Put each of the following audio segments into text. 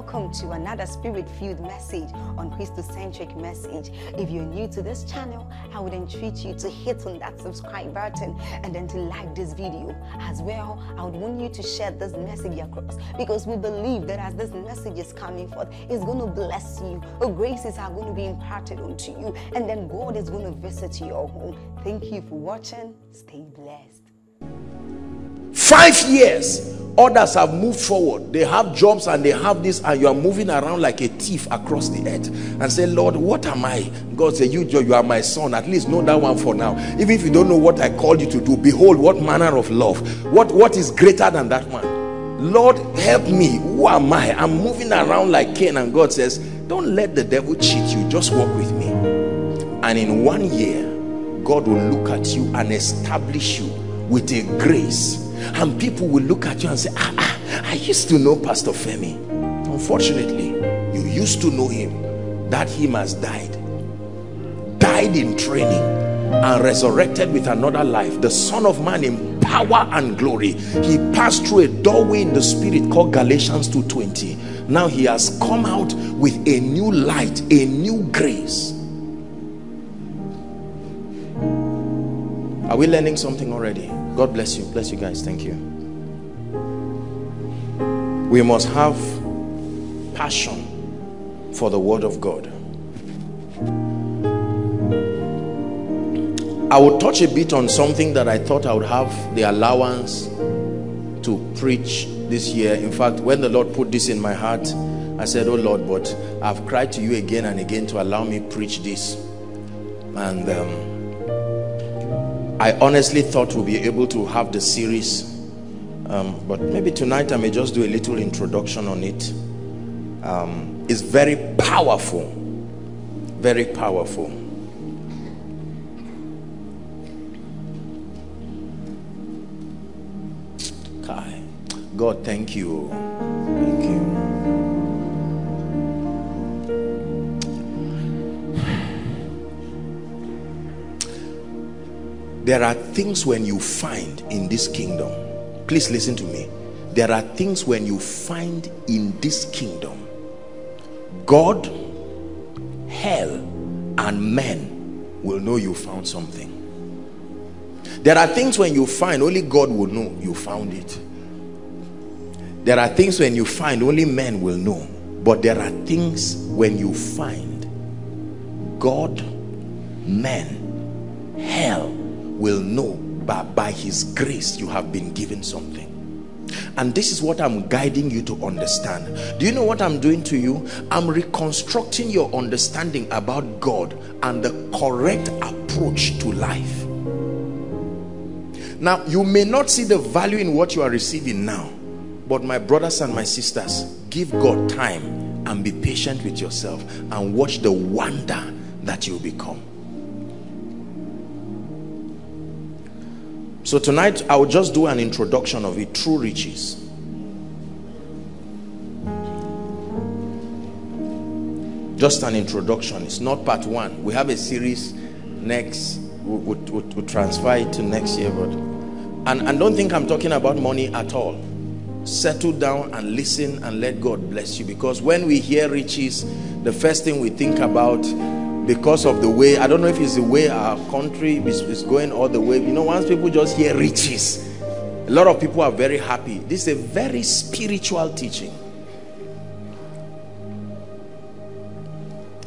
Welcome to another spirit-filled message on Christocentric message. If you're new to this channel, I would entreat you to hit on that subscribe button and then to like this video. As well, I would want you to share this message across, because we believe that as this message is coming forth, it's going to bless you. Graces are going to be imparted unto you, and then God is going to visit your home. Thank you for watching. Stay blessed. 5 years. Others have moved forward. They have jobs and they have this, and you are moving around like a thief across the earth. And say, Lord, what am I? God said, you are my son. At least know that one for now. Even if you don't know what I called you to do, behold, what manner of love. What is greater than that man? Lord, help me. Who am I? I'm moving around like Cain. And God says, don't let the devil cheat you. Just walk with me. And in 1 year, God will look at you and establish you with a grace. And people will look at you and say, I used to know Pastor Femi. Unfortunately, you used to know him. That him has died. Died in training and resurrected with another life. The Son of Man in power and glory. He passed through a doorway in the spirit called Galatians 2:20. Now he has come out with a new light, a new grace. Are we learning something already? God bless you. Bless you guys. Thank you. We must have passion for the word of God. I will touch a bit on something that I thought I would have the allowance to preach this year. In fact, when the Lord put this in my heart, I said, oh Lord, but I've cried to you again and again to allow me preach this. And I honestly thought we'll be able to have the series, but maybe tonight I may just do a little introduction on it. It's very powerful, very powerful. Kai, God, thank you, thank you. There are things when you find in this kingdom, please listen to me. There are things when you find in this kingdom, God, hell, and men will know you found something. There are things when you find, only God will know you found it. There are things when you find, only men will know. But there are things when you find, God, men, hell, will know by his grace you have been given something. And this is what I'm guiding you to understand. Do you know what I'm doing to you? I'm reconstructing your understanding about God and the correct approach to life. Now, you may not see the value in what you are receiving now, but my brothers and my sisters, give God time and be patient with yourself and watch the wonder that you become. So tonight, I will just do an introduction of it, true riches. Just an introduction. It's not part one. We have a series next. We'll transfer it to next year. But, and don't think I'm talking about money at all. Settle down and listen and let God bless you. Because when we hear riches, the first thing we think about, because of the way, I don't know if it's the way our country is going all the way. You know, once people just hear riches, a lot of people are very happy. This is a very spiritual teaching.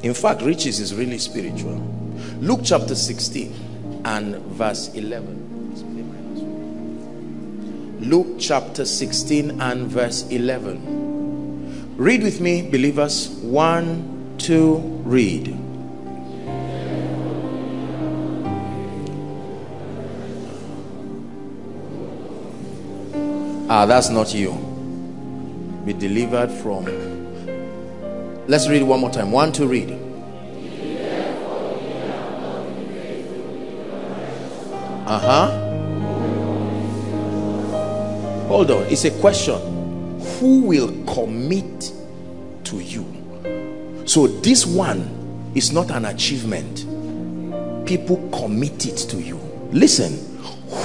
In fact, riches is really spiritual. Luke chapter 16 and verse 11. Luke chapter 16 and verse 11. Read with me, believers. 1, 2, read. Ah, that's not you. Be delivered from. Let's read one more time. 1, 2, read. Hold on. It's a question. Who will commit to you? So this one is not an achievement. People commit it to you. Listen.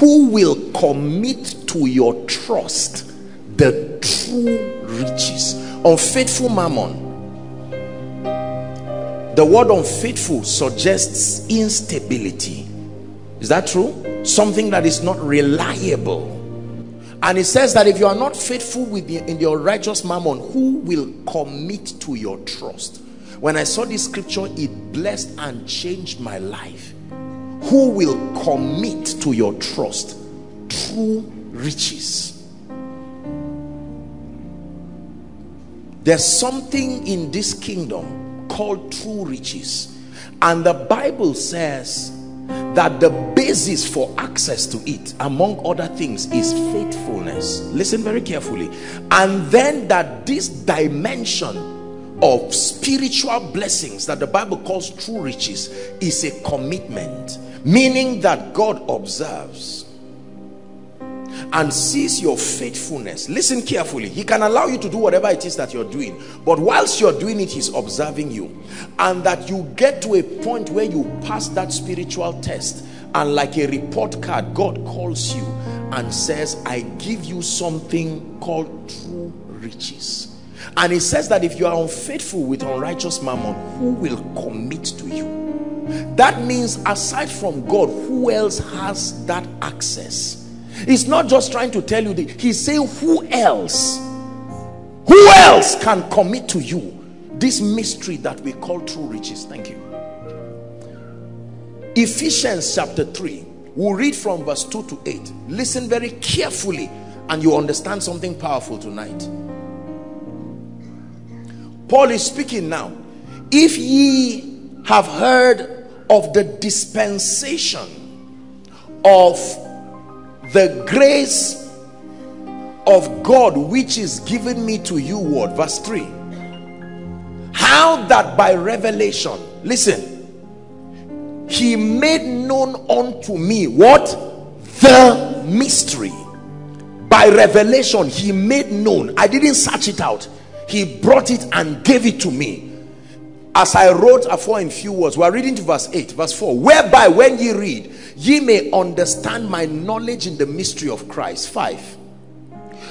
Who will commit to your trust the true riches? Unfaithful mammon. The word unfaithful suggests instability. Is that true? Something that is not reliable. And it says that if you are not faithful in your righteous mammon, who will commit to your trust? When I saw this scripture, it blessed and changed my life. Who will commit to your trust? True riches. There's something in this kingdom called true riches. And the Bible says that the basis for access to it, among other things, is faithfulness. Listen very carefully. And then that this dimension of spiritual blessings that the Bible calls true riches is a commitment, meaning that God observes and sees your faithfulness. Listen carefully. He can allow you to do whatever it is that you're doing, but whilst you're doing it, he's observing you, and that you get to a point where you pass that spiritual test, and like a report card, God calls you and says, I give you something called true riches. And he says that if you are unfaithful with unrighteous mammon, who will commit to you? That means aside from God, who else has that access? He's not just trying to tell you that. He's saying, who else can commit to you this mystery that we call true riches? Thank you. Ephesians chapter 3, we'll read from verse 2 to 8. Listen very carefully and you understand something powerful tonight. Paul is speaking now. If ye have heard of the dispensation of the grace of God which is given me to you, word, verse 3, how that by revelation, listen, he made known unto me, what? The mystery. By revelation, he made known. I didn't search it out. He brought it and gave it to me. As I wrote afore in few words, we are reading to verse 8, verse 4. Whereby when ye read, ye may understand my knowledge in the mystery of Christ. 5.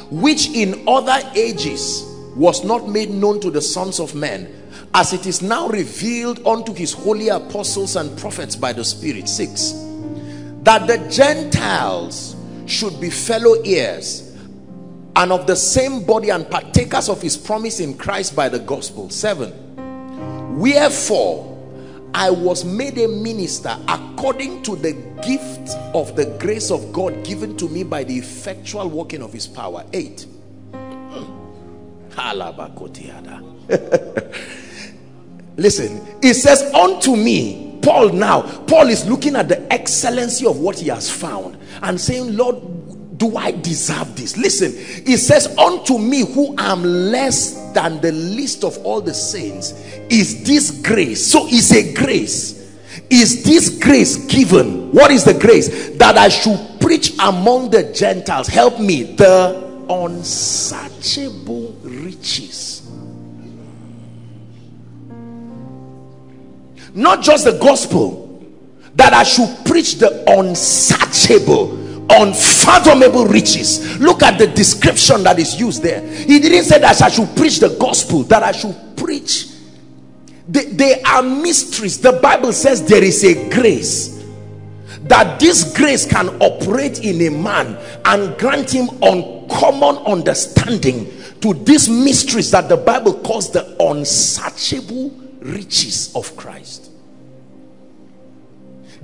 Which in other ages was not made known to the sons of men, as it is now revealed unto his holy apostles and prophets by the Spirit. 6. That the Gentiles should be fellow heirs, and of the same body, and partakers of his promise in Christ by the gospel. 7. Wherefore, I was made a minister according to the gift of the grace of God given to me by the effectual working of his power. 8. Listen, it says unto me, Paul now, Paul is looking at the excellency of what he has found and saying, Lord, do I deserve this? Listen, it says unto me who am less than the least of all the saints is this grace. So it's a grace. Is this grace given? What is the grace? That I should preach among the Gentiles, help me, the unsearchable riches. Not just the gospel, that I should preach the unsearchable, unfathomable riches. Look at the description that is used there. He didn't say that I should preach the gospel, that I should preach. They are mysteries. The Bible says there is a grace, that this grace can operate in a man and grant him uncommon understanding to these mysteries that the Bible calls the unsearchable riches of Christ.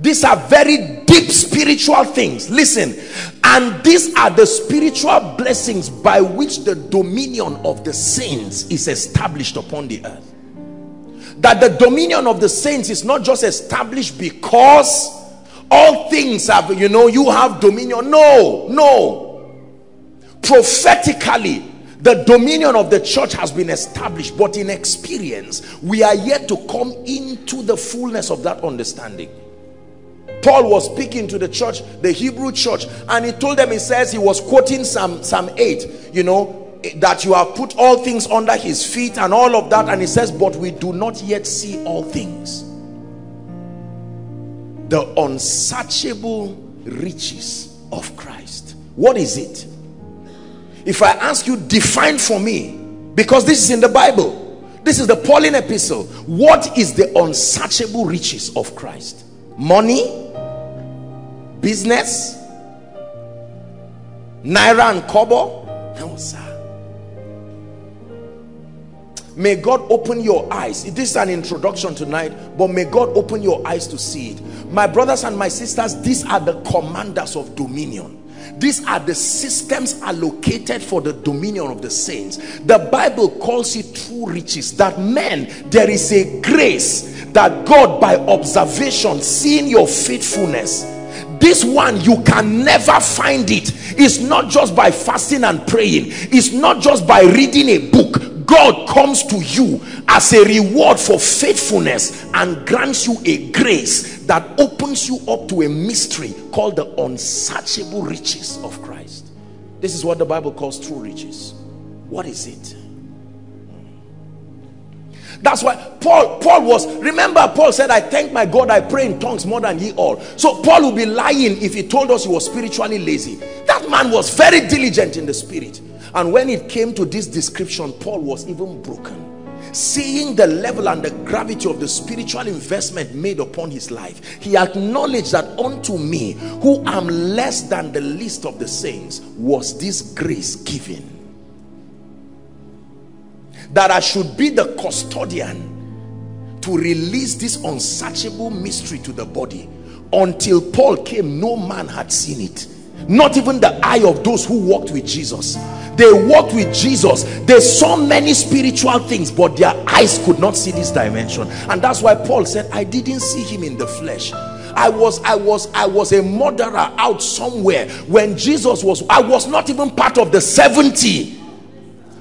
These are very deep spiritual things. Listen, and these are the spiritual blessings by which the dominion of the saints is established upon the earth. That the dominion of the saints is not just established because all things have, you know, you have dominion. No, no. Prophetically, the dominion of the church has been established, but in experience, we are yet to come into the fullness of that understanding. Paul was speaking to the church, the Hebrew church, and he told them, he says, he was quoting Psalm 8, you know, that you have put all things under his feet and all of that, and he says, but we do not yet see all things. The unsearchable riches of Christ. What is it? If I ask you, define for me Because this is in the Bible. This is the Pauline epistle. What is the unsearchable riches of Christ? Money, business, Naira and Kobo? No, sir. May God open your eyes. This is an introduction tonight, but may God open your eyes to see it. My brothers and my sisters, these are the commanders of dominion. These are the systems allocated for the dominion of the saints. The Bible calls it true riches. That man, there is a grace that God, by observation, seeing your faithfulness, this one you can never find it. It's not just by fasting and praying. It's not just by reading a book. God comes to you as a reward for faithfulness and grants you a grace that opens you up to a mystery called the unsearchable riches of Christ. This is what the Bible calls true riches. What is it? That's why Paul said, I thank my God I pray in tongues more than ye all. So Paul would be lying if he told us he was spiritually lazy. That man was very diligent in the spirit. And when it came to this description, Paul was even broken. Seeing the level and the gravity of the spiritual investment made upon his life, he acknowledged that unto me, who am less than the least of the saints, was this grace given, that I should be the custodian to release this unsearchable mystery to the body. Until Paul came, no man had seen it. Not even the eye of those who walked with Jesus. They walked with Jesus. They saw many spiritual things, but their eyes could not see this dimension. And that's why Paul said, I didn't see him in the flesh. I was a murderer out somewhere when Jesus was. I was not even part of the 70.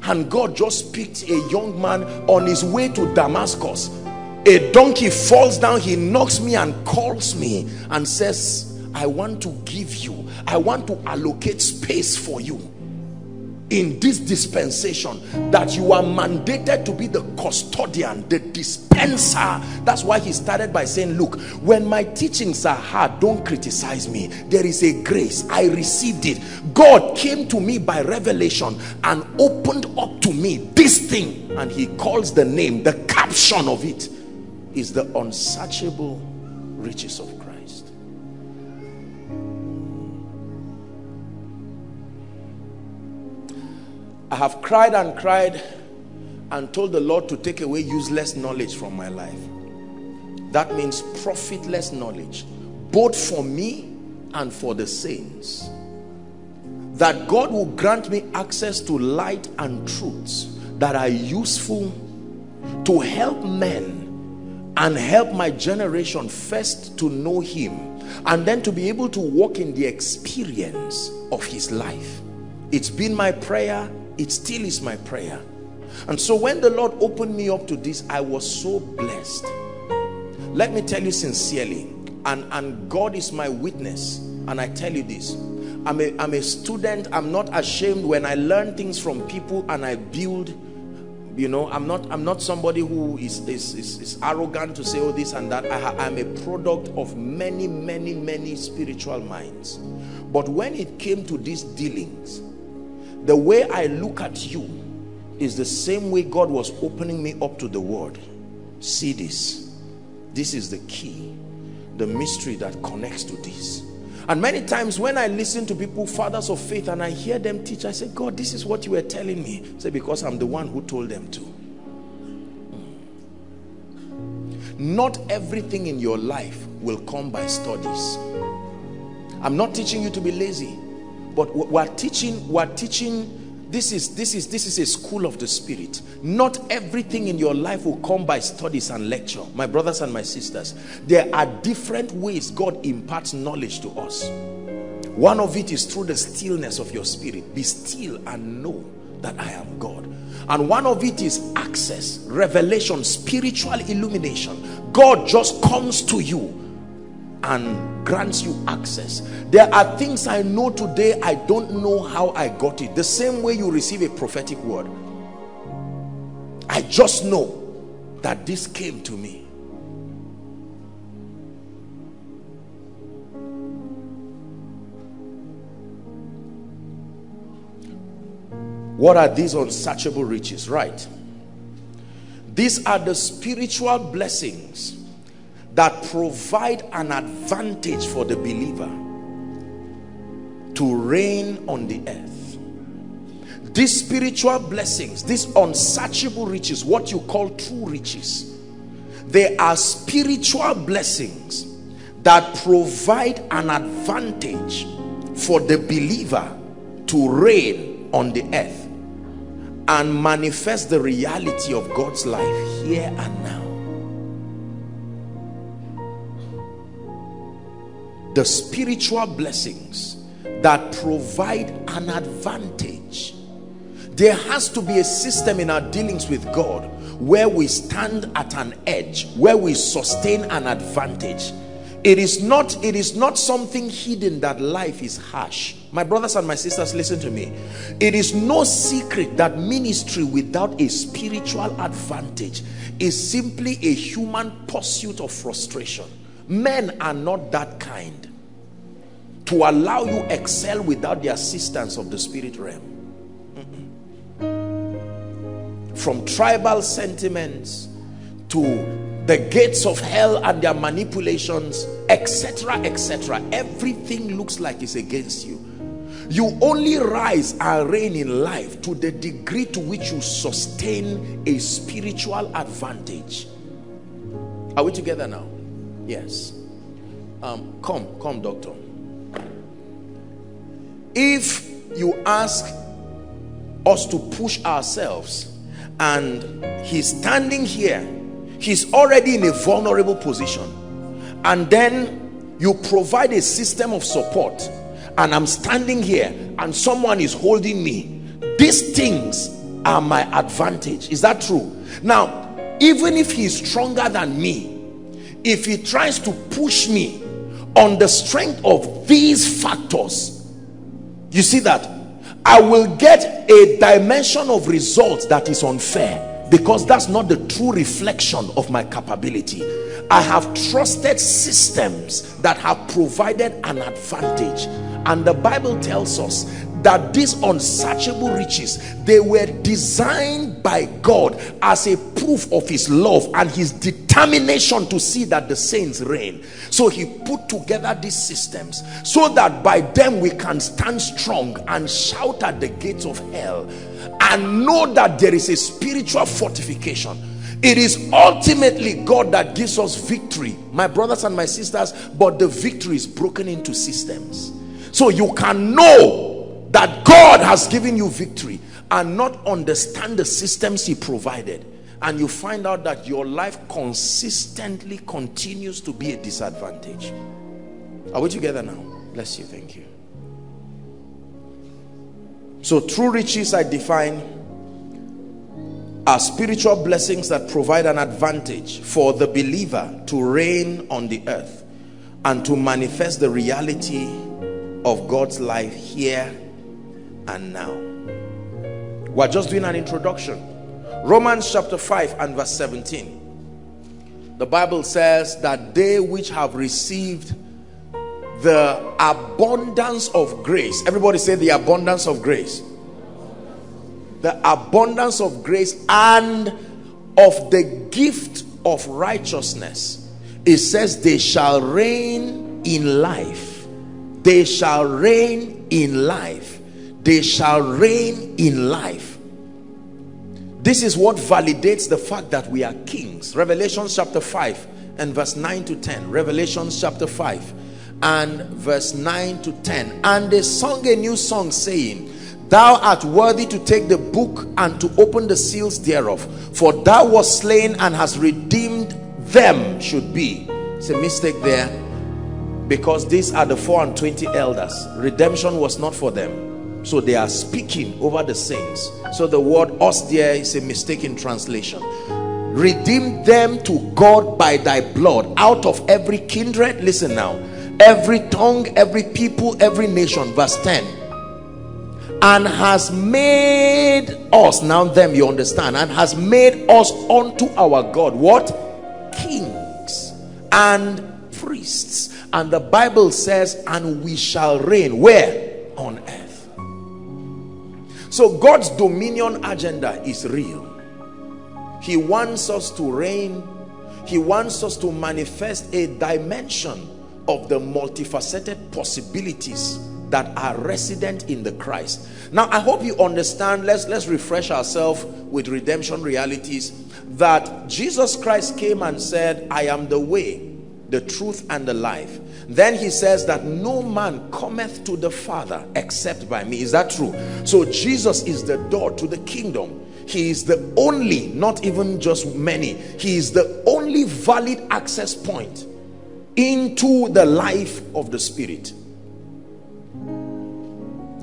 And God just picked a young man on his way to Damascus. A donkey falls down, he knocks me and calls me and says, I want to give you, I want to allocate space for you in this dispensation, that you are mandated to be the custodian, the dispenser. That's why he started by saying, look, when my teachings are hard, don't criticize me. There is a grace. I received it. God came to me by revelation and opened up to me this thing. And he calls the name, the caption of it is the unsearchable riches of God. I have cried and cried and told the Lord to take away useless knowledge from my life. That means profitless knowledge, both for me and for the saints. That God will grant me access to light and truths that are useful to help men and help my generation first to know him, and then to be able to walk in the experience of his life. It's been my prayer. It still is my prayer. And so when the Lord opened me up to this, I was so blessed. Let me tell you sincerely, and God is my witness, and I tell you this, I'm a student. I'm not ashamed when I learn things from people and I build. You know, I'm not somebody who is arrogant to say all this and that. I'm a product of many spiritual minds. But when it came to these dealings, the way I look at you is the same way God was opening me up to the word. See this. This is the key, the mystery that connects to this. And many times when I listen to people, fathers of faith, and I hear them teach, I say, God, this is what you were telling me. I say, because I'm the one who told them to. Not everything in your life will come by studies. I'm not teaching you to be lazy. But we're teaching, this is a school of the spirit. Not everything in your life will come by studies and lecture. My brothers and my sisters, there are different ways God imparts knowledge to us. One of it is through the stillness of your spirit. Be still and know that I am God. And one of it is access, revelation, spiritual illumination. God just comes to you and grants you access. There are things I know today, I don't know how I got it. The same way you receive a prophetic word, I just know that this came to me. What are these unsearchable riches? Right. These are the spiritual blessings that provide an advantage for the believer to reign on the earth. These spiritual blessings, these unsearchable riches, what you call true riches, they are spiritual blessings that provide an advantage for the believer to reign on the earth and manifest the reality of God's life here and now. The spiritual blessings that provide an advantage. There has to be a system in our dealings with God where we stand at an edge, where we sustain an advantage. It is not something hidden that life is harsh. My brothers and my sisters, listen to me. It is no secret that ministry without a spiritual advantage is simply a human pursuit of frustration. Men are not that kind to allow you excel without the assistance of the spirit realm. From tribal sentiments to the gates of hell and their manipulations, etc., etc. Everything looks like it's against you. You only rise and reign in life to the degree to which you sustain a spiritual advantage. Are we together now? Yes. Come, doctor. If you ask us to push ourselves and he's standing here, he's already in a vulnerable position, and then you provide a system of support, and I'm standing here and someone is holding me. These things are my advantage. Is that true? Now, even if he's stronger than me, if he tries to push me on the strength of these factors, you see that I will get a dimension of results that is unfair, because that's not the true reflection of my capability. I have trusted systems that have provided an advantage. And the Bible tells us that these unsearchable riches, they were designed by God as a proof of his love and his determination to see that the saints reign. So he put together these systems so that by them we can stand strong and shout at the gates of hell, and know that there is a spiritual fortification. It is ultimately God that gives us victory, my brothers and my sisters, but the victory is broken into systems. So you can know that God has given you victory and not understand the systems he provided, and you find out that your life consistently continues to be a disadvantage. Are we together now? Bless you. Thank you. So true riches I define are spiritual blessings that provide an advantage for the believer to reign on the earth and to manifest the reality of God's life here and now. We're just doing an introduction. Romans chapter 5 and verse 17. The Bible says that they which have received the abundance of grace. Everybody say the abundance of grace. The abundance of grace and of the gift of righteousness. It says they shall reign in life. They shall reign in life. They shall reign in life. This is what validates the fact that we are kings. Revelation chapter 5 and verse 9 to 10. Revelation chapter 5. And verse 9 to 10. And they sung a new song, saying, Thou art worthy to take the book and to open the seals thereof, for thou wast slain and hast redeemed them. Should be, it's a mistake there, because these are the 24 elders. Redemption was not for them, so they are speaking over the saints. So the word us there is a mistake in translation. Redeem them to God by thy blood out of every kindred, listen now, every tongue, every people, every nation. Verse 10. And has made us, now them, you understand, and has made us unto our God what? Kings and priests. And the Bible says, and we shall reign where? On earth. So God's dominion agenda is real. He wants us to reign. He wants us to manifest a dimension of the multifaceted possibilities that are resident in the Christ. Now, I hope you understand. Let's refresh ourselves with redemption realities, that Jesus Christ came and said, I am the way, the truth, and the life. Then he says that no man cometh to the Father except by me. Is that true? So Jesus is the door to the kingdom. He is the only, not even just many, he is the only valid access point into the life of the Spirit.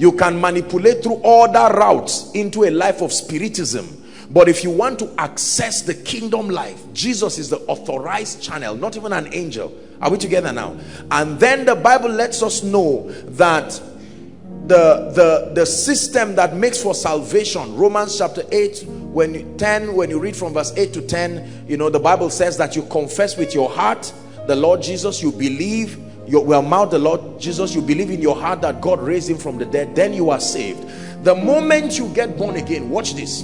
You can manipulate through other routes into a life of spiritism, but if you want to access the kingdom life, Jesus is the authorized channel, not even an angel. Are we together now? And then the Bible lets us know that the system that makes for salvation, Romans chapter 8, when you read from verse 8 to 10, you know, the Bible says that you confess with your heart the Lord Jesus, you believe, you will mount the Lord Jesus, you believe in your heart that God raised him from the dead, then you are saved. The moment you get born again, watch this.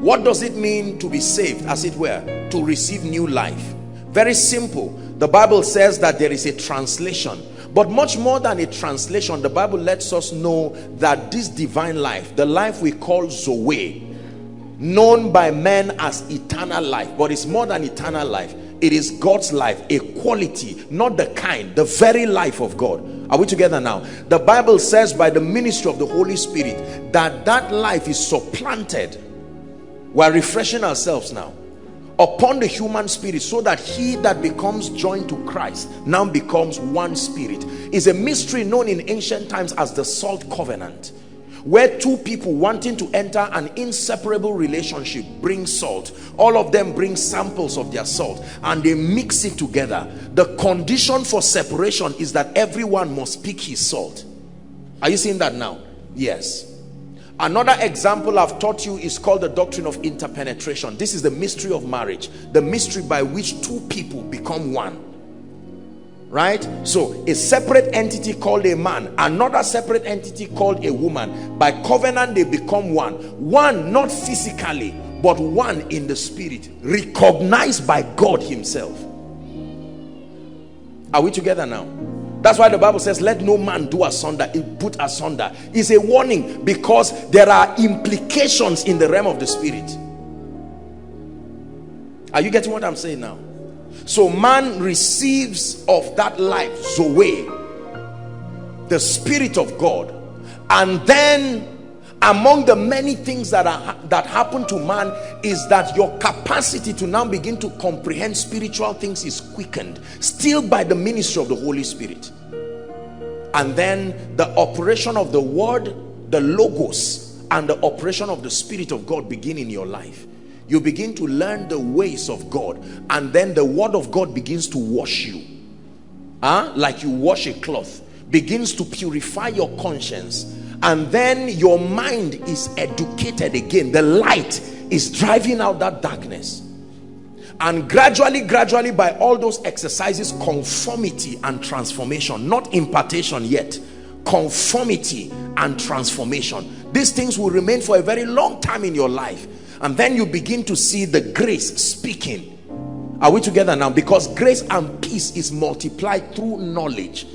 What does it mean to be saved, as it were, to receive new life? Very simple. The Bible says that there is a translation, but much more than a translation, the Bible lets us know that this divine life, the life we call Zoe, known by men as eternal life, but it's more than eternal life. It is God's life, a quality, not the kind, the very life of God. Are we together now? The Bible says by the ministry of the Holy Spirit that that life is supplanted. We're refreshing ourselves now upon the human spirit, so that he that becomes joined to Christ now becomes one spirit. Is a mystery known in ancient times as the salt covenant, where two people wanting to enter an inseparable relationship bring salt. All of them bring samples of their salt and they mix it together. The condition for separation is that everyone must pick his salt. Are you seeing that now? Yes. Another example I've taught you is called the doctrine of interpenetration. This is the mystery of marriage, the mystery by which two people become one. Right? So a separate entity called a man, another separate entity called a woman. By covenant they become one. One not physically, but one in the spirit, recognized by God himself. Are we together now? That's why the Bible says, let no man do asunder, put asunder. It's a warning, because there are implications in the realm of the spirit. Are you getting what I'm saying now? So man receives of that life, Zoe, the spirit of God. And then among the many things that happen to man is that your capacity to now begin to comprehend spiritual things is quickened, still by the ministry of the Holy Spirit. And then the operation of the word, the logos, and the operation of the Spirit of God begin in your life. You begin to learn the ways of God, and then the word of God begins to wash you, like you wash a cloth, begins to purify your conscience. And then your mind is educated again. The light is driving out that darkness. And gradually, by all those exercises, conformity and transformation, not impartation yet, conformity and transformation. These things will remain for a very long time in your life. And then you begin to see the grace speaking. Are we together now? Because grace and peace is multiplied through knowledge.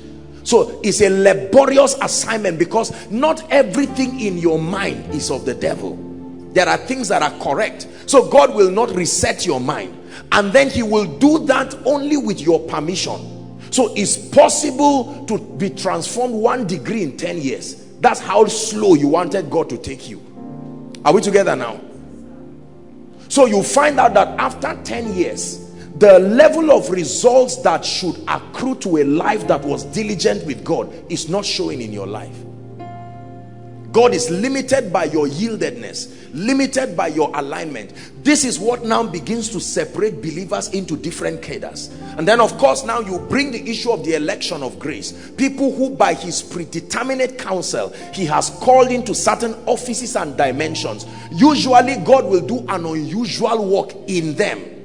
So it's a laborious assignment, because not everything in your mind is of the devil. There are things that are correct. So God will not reset your mind. And then he will do that only with your permission. So it's possible to be transformed 1 degree in 10 years. That's how slow you wanted God to take you. Are we together now? So you find out that after 10 years, the level of results that should accrue to a life that was diligent with God is not showing in your life. God is limited by your yieldedness, limited by your alignment. This is what now begins to separate believers into different cadres. And then of course now you bring the issue of the election of grace. People who by his predeterminate counsel, he has called into certain offices and dimensions. Usually God will do an unusual work in them.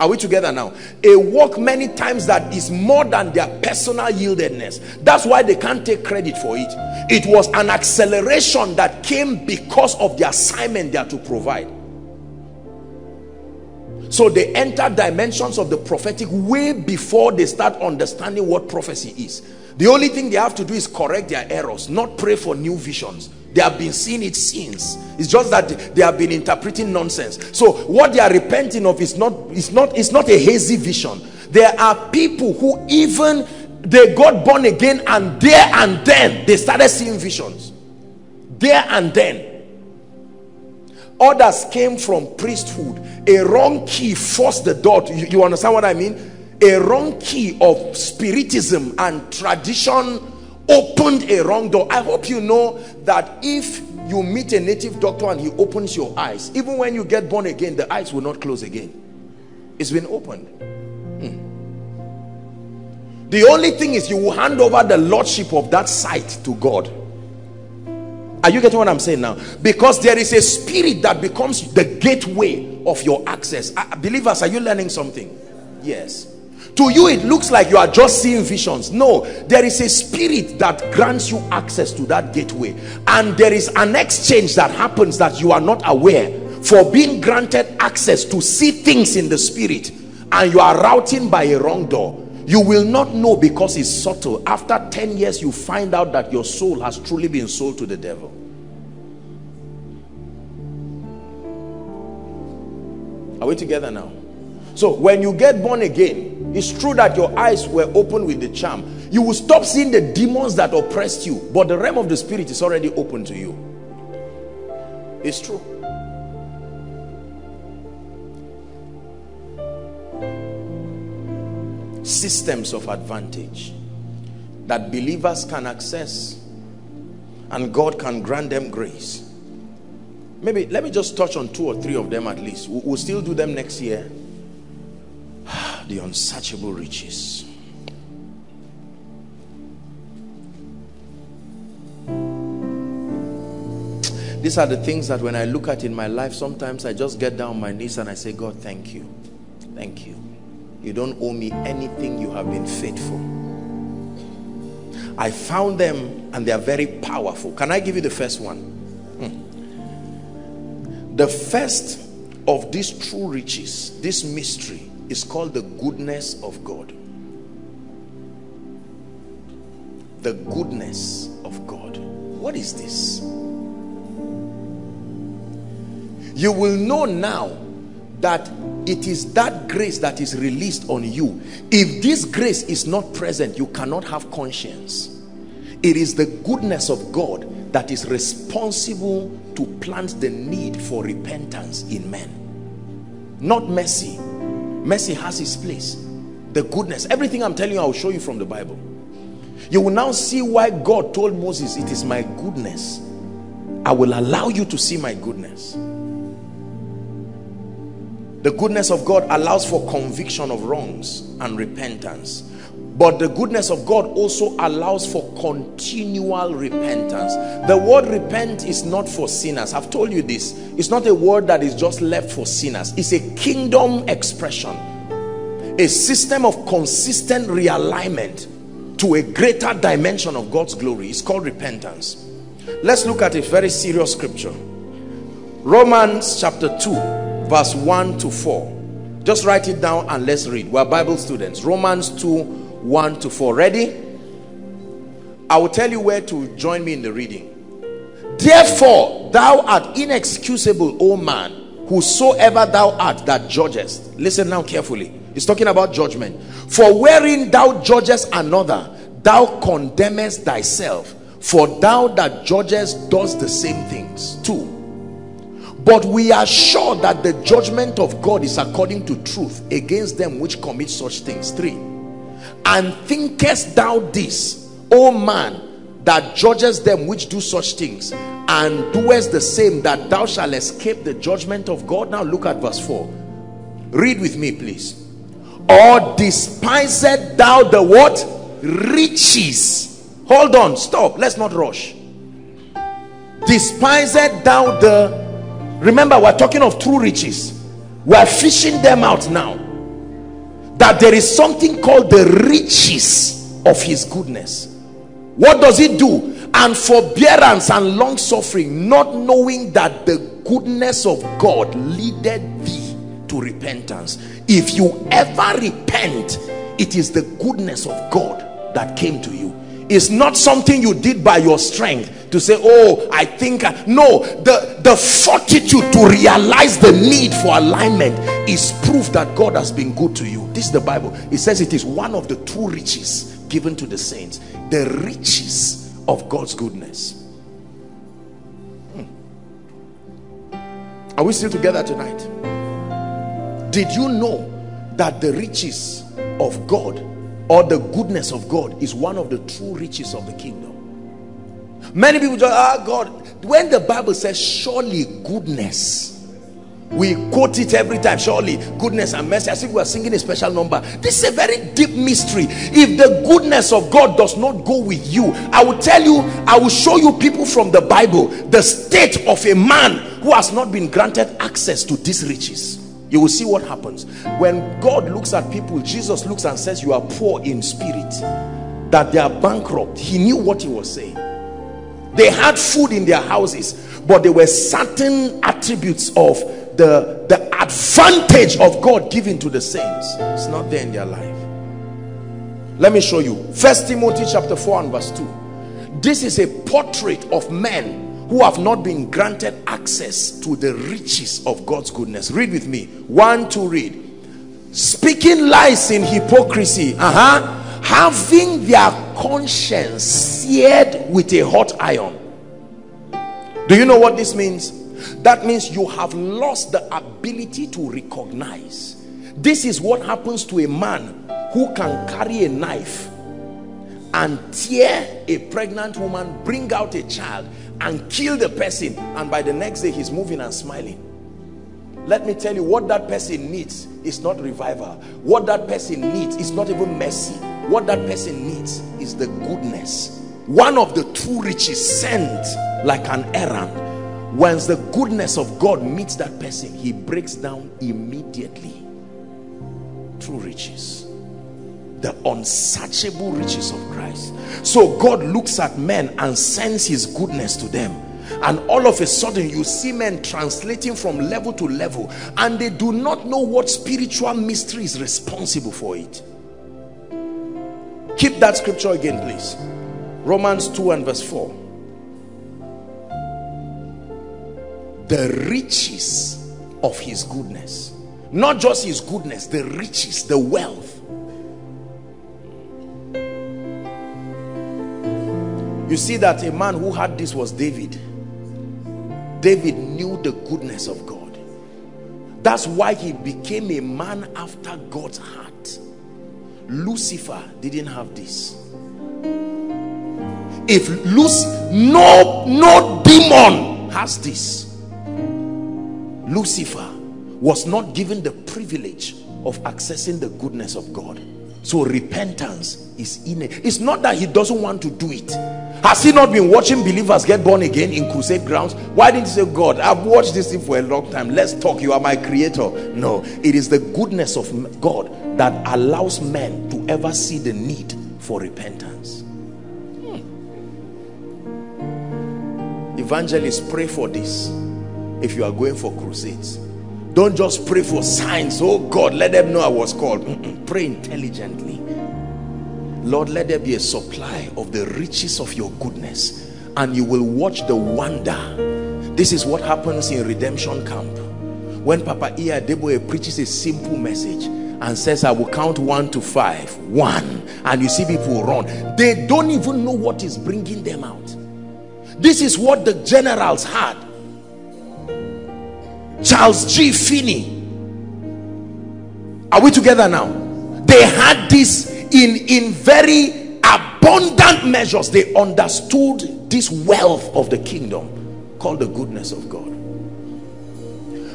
Are we together now? A work many times that is more than their personal yieldedness. That's why they can't take credit for it. It was an acceleration that came because of the assignment they are to provide. So they enter dimensions of the prophetic way before they start understanding what prophecy is. The only thing they have to do is correct their errors, not pray for new visions. They have been seeing it since. It's just that they have been interpreting nonsense. So what they are repenting of is not a hazy vision. There are people who even they got born again and there and then they started seeing visions. There and then. Others came from priesthood. A wrong key forced the door. You understand what I mean? A wrong key of spiritism and tradition opened a wrong door. I hope you know that if you meet a native doctor and he opens your eyes, even when you get born again, the eyes will not close again. It's been opened. The only thing is you will hand over the lordship of that sight to God. Are you getting what I'm saying now? Because there is a spirit that becomes the gateway of your access. Believers, are you learning something? Yes. To you it looks like you are just seeing visions. No, there is a spirit that grants you access to that gateway, and there is an exchange that happens that you are not aware for being granted access to see things in the spirit, and you are routing by a wrong door. You will not know because it's subtle. After 10 years you find out that your soul has truly been sold to the devil. Are we together now? So when you get born again, it's true that your eyes were open with the charm. You will stop seeing the demons that oppressed you, but the realm of the spirit is already open to you. It's true. Systems of advantage that believers can access, and God can grant them grace. Maybe let me just touch on 2 or 3 of them at least. We'll still do them next year. The unsearchable riches. These are the things that when I look at in my life, sometimes I just get down on my knees and I say, God, thank you. Thank you. You don't owe me anything. You have been faithful. I found them and they are very powerful. Can I give you the first one? The first of these true riches, this mystery, is called the goodness of God. The goodness of God. What is this? You will know now that it is that grace that is released on you. If this grace is not present, you cannot have conscience. It is the goodness of God that is responsible to plant the need for repentance in men. Not mercy. Mercy has his place. The goodness. Everything I'm telling you, I'll show you from the Bible. You will now see why God told Moses, it is my goodness. I will allow you to see my goodness. The goodness of God allows for conviction of wrongs and repentance. But the goodness of God also allows for continual repentance. The word repent is not for sinners. I've told you this. It's not a word that is just left for sinners. It's a kingdom expression. A system of consistent realignment to a greater dimension of God's glory. It's called repentance. Let's look at a very serious scripture. Romans chapter 2, verse 1 to 4. Just write it down and let's read. We're Bible students. Romans 2, 1 to 4. Ready? I will tell you where to join me in the reading. Therefore, thou art inexcusable, O man, whosoever thou art that judgest. Listen now carefully. It's talking about judgment. For wherein thou judgest another, thou condemnest thyself. For thou that judgest dost the same things too. But we are sure that the judgment of God is according to truth against them which commit such things. 3. And thinkest thou this, O man, that judgest them which do such things, and doest the same, that thou shalt escape the judgment of God? Now look at verse 4. Read with me, please. Or despisest thou the what? Riches. Hold on, stop. Let's not rush. Despisest thou the... Remember, we're talking of true riches. We're fishing them out now. that there is something called the riches of his goodness. What does it do? And forbearance and long suffering, not knowing that the goodness of God leadeth thee to repentance. If you ever repent, it is the goodness of God that came to you. It's not something you did by your strength to say, oh, I think I... No, the fortitude to realize the need for alignment is proof that God has been good to you. This is the Bible. It says it is one of the two riches given to the saints. The riches of God's goodness. Are we still together tonight? Did you know that the riches of God, or the goodness of God, is one of the true riches of the kingdom? Many people just, ah, God. When the Bible says surely goodness, we quote it every time, surely goodness and mercy, as if we are singing a special number. This is a very deep mystery. If the goodness of God does not go with you, I will tell you, I will show you people from the Bible, the state of a man who has not been granted access to these riches. You will see what happens. When God looks at people, Jesus looks and says, you are poor in spirit, that they are bankrupt. He knew what he was saying. They had food in their houses, but there were certain attributes of the advantage of God given to the saints. It's not there in their life. Let me show you. First Timothy chapter 4 and verse 2. This is a portrait of men who have not been granted access to the riches of God's goodness. Read with me. 1, 2, read. Speaking lies in hypocrisy, having their conscience seared with a hot iron. Do you know what this means? That means you have lost the ability to recognize. This is what happens to a man who can carry a knife and tear a pregnant woman, bring out a child, and kill the person, and by the next day he's moving and smiling. Let me tell you, what that person needs is not revival. What that person needs is not even mercy. What that person needs is the goodness. One of the two riches sent like an errand. Once the goodness of God meets that person, he breaks down immediately. True riches. The unsearchable riches of Christ. So God looks at men and sends his goodness to them, and all of a sudden you see men translating from level to level, and they do not know what spiritual mystery is responsible for it. Keep that scripture again, please. Romans 2 and verse 4. The riches of his goodness. Not just his goodness, the riches, the wealth. You see that a man who had this was David. David knew the goodness of God. That's why he became a man after God's heart. Lucifer didn't have this. If no demon has this. Lucifer was not given the privilege of accessing the goodness of God. So repentance is innate. It's not that he doesn't want to do it. Has he not been watching believers get born again in crusade grounds? Why didn't he say, God, I've watched this thing for a long time. Let's talk. You are my creator. No, it is the goodness of God that allows men to ever see the need for repentance. Evangelists, pray for this. If you are going for crusades, don't just pray for signs. Oh God, let them know I was called. Pray intelligently. Lord, let there be a supply of the riches of your goodness, and you will watch the wonder. This is what happens in Redemption Camp. When Papa Adeboye preaches a simple message and says, I will count 1 to 5. 1. And you see people run. They don't even know what is bringing them out. This is what the generals had. Charles G. Finney. Are we together now? They had this in very abundant measures. They understood this wealth of the kingdom called the goodness of God.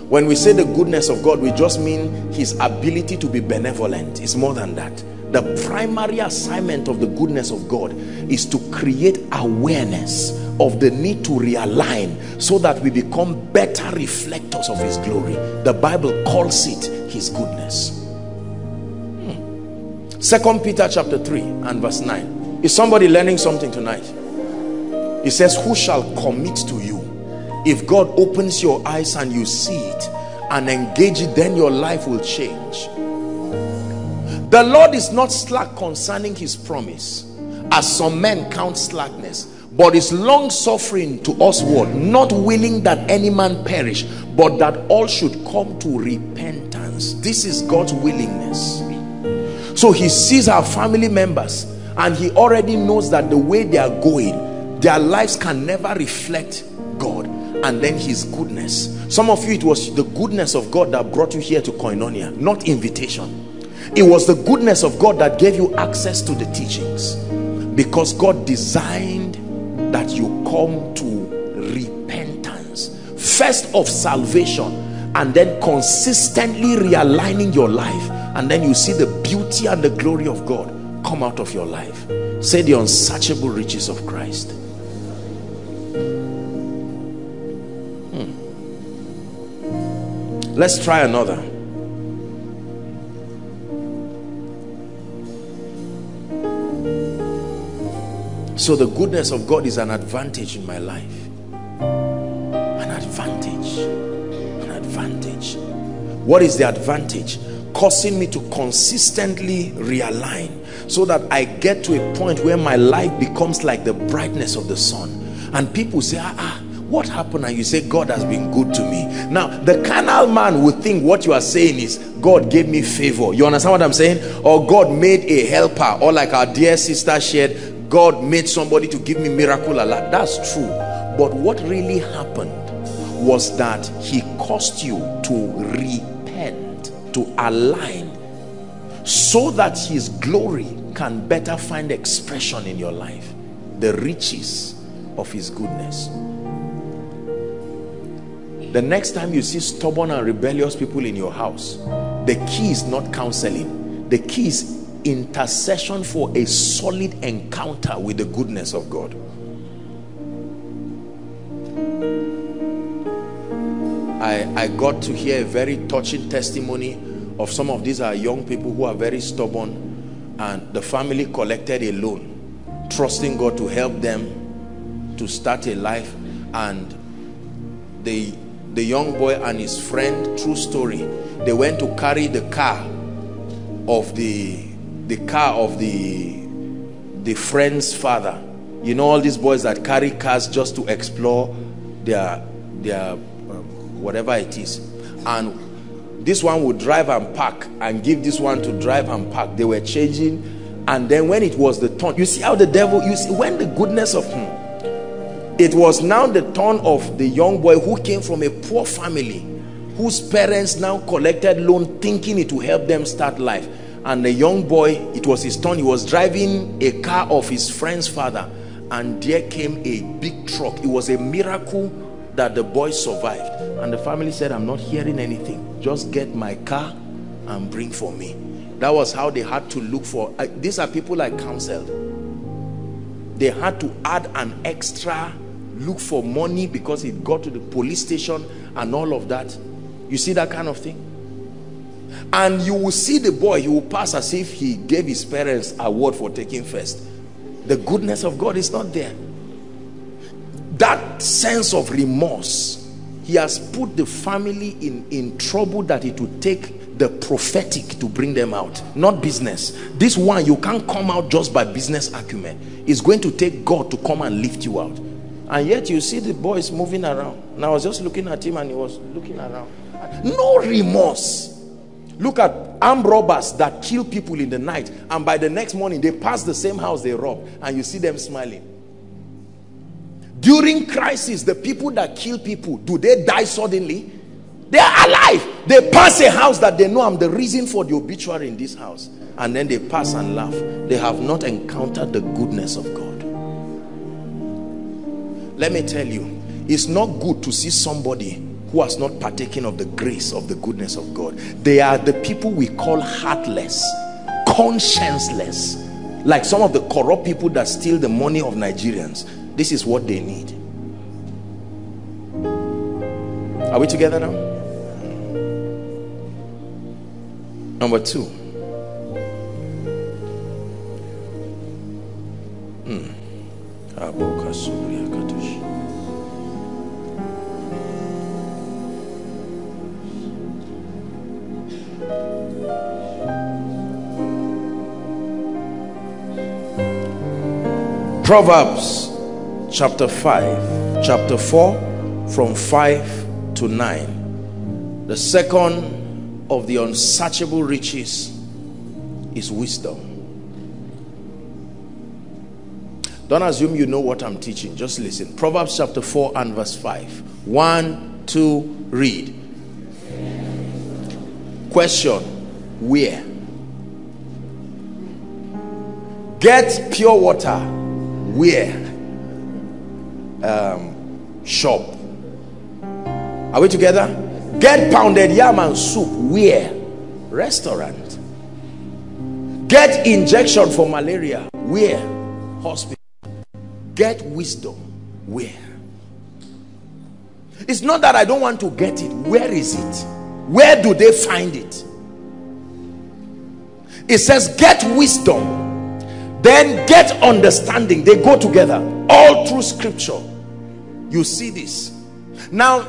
When we say the goodness of God, we just mean his ability to be benevolent. It's more than that. The primary assignment of the goodness of God is to create awareness of the need to realign so that we become better reflectors of his glory. The Bible calls it his goodness. Second Peter chapter 3 and verse 9. Is somebody learning something tonight? It says, who shall commit to you? If God opens your eyes and you see it and engage it, then your life will change. The Lord is not slack concerning his promise, as some men count slackness, but is long suffering to usward, not willing that any man perish, but that all should come to repentance. This is God's willingness. So he sees our family members and he already knows that the way they are going, their lives can never reflect God, and then his goodness. Some of you, it was the goodness of God that brought you here to Koinonia, not invitation. It was the goodness of God that gave you access to the teachings, because God designed that you come to repentance, first of salvation, and then consistently realigning your life, and then you see the beauty and the glory of God come out of your life. Say, the unsearchable riches of Christ. Let's try another. So the goodness of God is an advantage in my life. An advantage. An advantage. What is the advantage? Causing me to consistently realign, so that I get to a point where my life becomes like the brightness of the sun. And people say, what happened? And you say, God has been good to me. Now, the carnal man would think what you are saying is, God gave me favor. You understand what I'm saying? Or God made a helper. Or like our dear sister shared, God made somebody to give me miracle alert. That's true. But what really happened was that he caused you to repent, to align, so that his glory can better find expression in your life. The riches of his goodness. The next time you see stubborn and rebellious people in your house, the key is not counseling. The key is intercession for a solid encounter with the goodness of God. I got to hear a very touching testimony of some of these are young people who are very stubborn, and the family collected a loan, trusting God to help them to start a life. And the young boy and his friend, true story, they went to carry the car of the friend's father. You know, all these boys that carry cars just to explore their whatever it is. And this one would drive and park, and give this one to drive and park. They were changing, and then when it was the turn, you see how the devil, you see, when the goodness of him, it was now the turn of the young boy who came from a poor family, whose parents now collected loan thinking it would help them start life. And the young boy, it was his turn. He was driving a car of his friend's father, and there came a big truck. It was a miracle that the boy survived. And the family said, I'm not hearing anything. Just get my car and bring for me. That was how they had to look for. These are people I counseled. They had to add an extra, look for money, because it got to the police station and all of that. You see that kind of thing? And you will see the boy, he will pass as if he gave his parents an award for taking first. The goodness of God is not there. That sense of remorse, he has put the family in trouble, that it would take the prophetic to bring them out, not business. This one, you can't come out just by business acumen. It's going to take God to come and lift you out. And yet you see the boy is moving around. And I was just looking at him, and he was looking around. No remorse. Look at armed robbers that kill people in the night, and by the next morning they pass the same house they robbed, and you see them smiling. During crisis, the people that kill people, do they die suddenly? They are alive. They pass a house that they know, I'm the reason for the obituary in this house, and then they pass and laugh. They have not encountered the goodness of God. Let me tell you, it's not good to see somebody who has not partaken of the grace of the goodness of God. They are the people we call heartless, conscienceless, like some of the corrupt people that steal the money of Nigerians. This is what they need. Are we together now? Number two, Proverbs chapter 5, chapter 4, from 5 to 9. The second of the unsearchable riches is wisdom. Don't assume you know what I'm teaching, just listen. Proverbs chapter 4 and verse 5. 1, 2, read. Question, where? Get pure water. Where? Shop. Are we together? Get pounded yam and soup. Where? Restaurant. Get injection for malaria. Where? Hospital. Get wisdom. Where? It's not that I don't want to get it. Where is it? Where do they find it? It says get wisdom. Then get understanding. They go together. All through scripture. You see this. Now,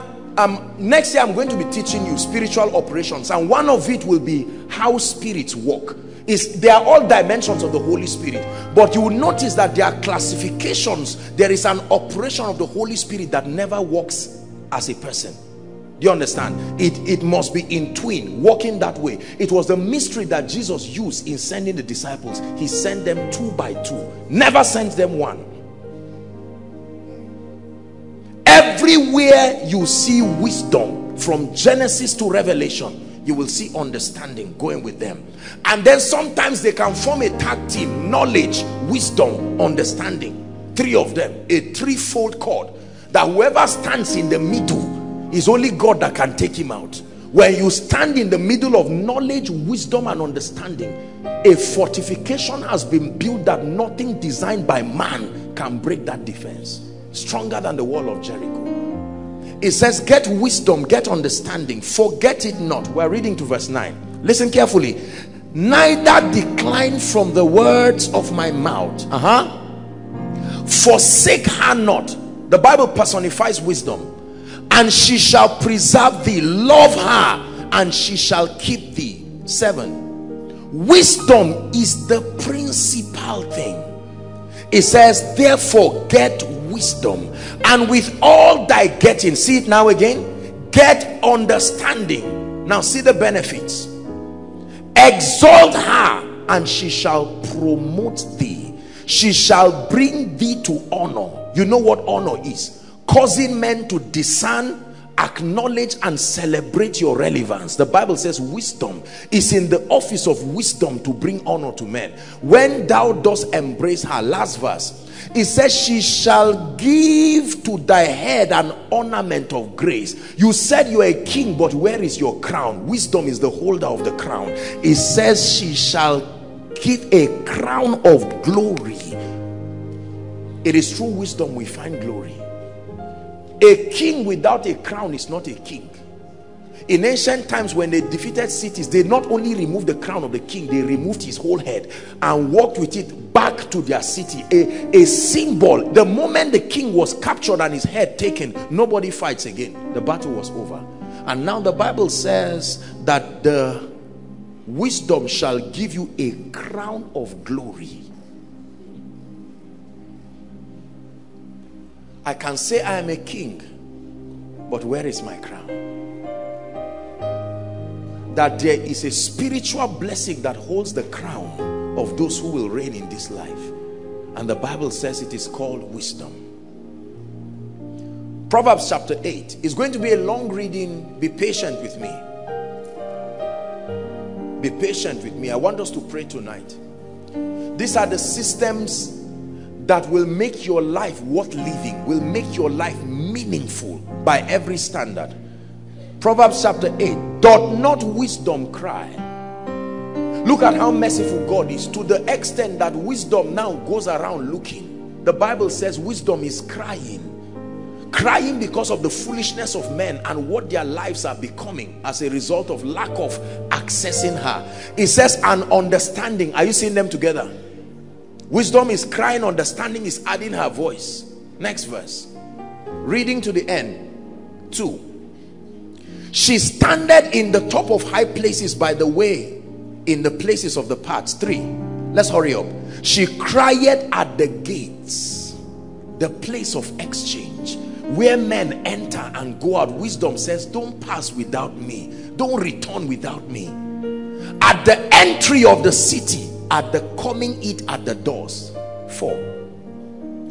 next year I'm going to be teaching you spiritual operations. And one of it will be how spirits work. They are all dimensions of the Holy Spirit. But you will notice that there are classifications. There is an operation of the Holy Spirit that never works as a person. Do you understand? It must be in twin, walking that way. It was the mystery that Jesus used in sending the disciples. He sent them 2 by 2. Never sent them one. Everywhere you see wisdom, from Genesis to Revelation, you will see understanding going with them. And then sometimes they can form a tag team. Knowledge, wisdom, understanding. 3 of them. A 3-fold cord. That whoever stands in the middle, it's only God that can take him out. When you stand in the middle of knowledge, wisdom, and understanding, a fortification has been built that nothing designed by man can break that defense. Stronger than the wall of Jericho. It says, get wisdom, get understanding, forget it not. We're reading to verse 9. Listen carefully. Neither decline from the words of my mouth. Forsake her not. The Bible personifies wisdom. And she shall preserve thee. Love her, and she shall keep thee. 7. Wisdom is the principal thing. It says, therefore, get wisdom. And with all thy getting, see it now again, get understanding. Now see the benefits. Exalt her, and she shall promote thee. She shall bring thee to honor. You know what honor is? Causing men to discern, acknowledge, and celebrate your relevance. The Bible says wisdom is in the office of wisdom to bring honor to men. When thou dost embrace her, last verse, it says she shall give to thy head an ornament of grace. You said you are a king, but where is your crown? Wisdom is the holder of the crown. It says she shall give a crown of glory. It is through wisdom we find glory. A king without a crown is not a king. In ancient times, when they defeated cities, they not only removed the crown of the king, they removed his whole head and walked with it back to their city. A symbol. The moment the king was captured and his head taken, nobody fights again. The battle was over. And now the Bible says that the wisdom shall give you a crown of glory. I can say I am a king, but where is my crown? That there is a spiritual blessing that holds the crown of those who will reign in this life. And the Bible says it is called wisdom. Proverbs chapter 8. It's going to be a long reading. Be patient with me. Be patient with me. I want us to pray tonight. These are the systems that will make your life worth living, will make your life meaningful by every standard. Proverbs chapter 8, doth not wisdom cry? Look at how merciful God is, to the extent that wisdom now goes around looking. The Bible says wisdom is crying. Crying because of the foolishness of men and what their lives are becoming as a result of lack of accessing her. It says an understanding. Are you seeing them together? Wisdom is crying, understanding is adding her voice. Next verse. Reading to the end. 2. She standeth in the top of high places, by the way, in the places of the paths. 3. Let's hurry up. She crieth at the gates, the place of exchange, where men enter and go out. Wisdom says, don't pass without me. Don't return without me. At the entry of the city, at the coming it at the doors. 4.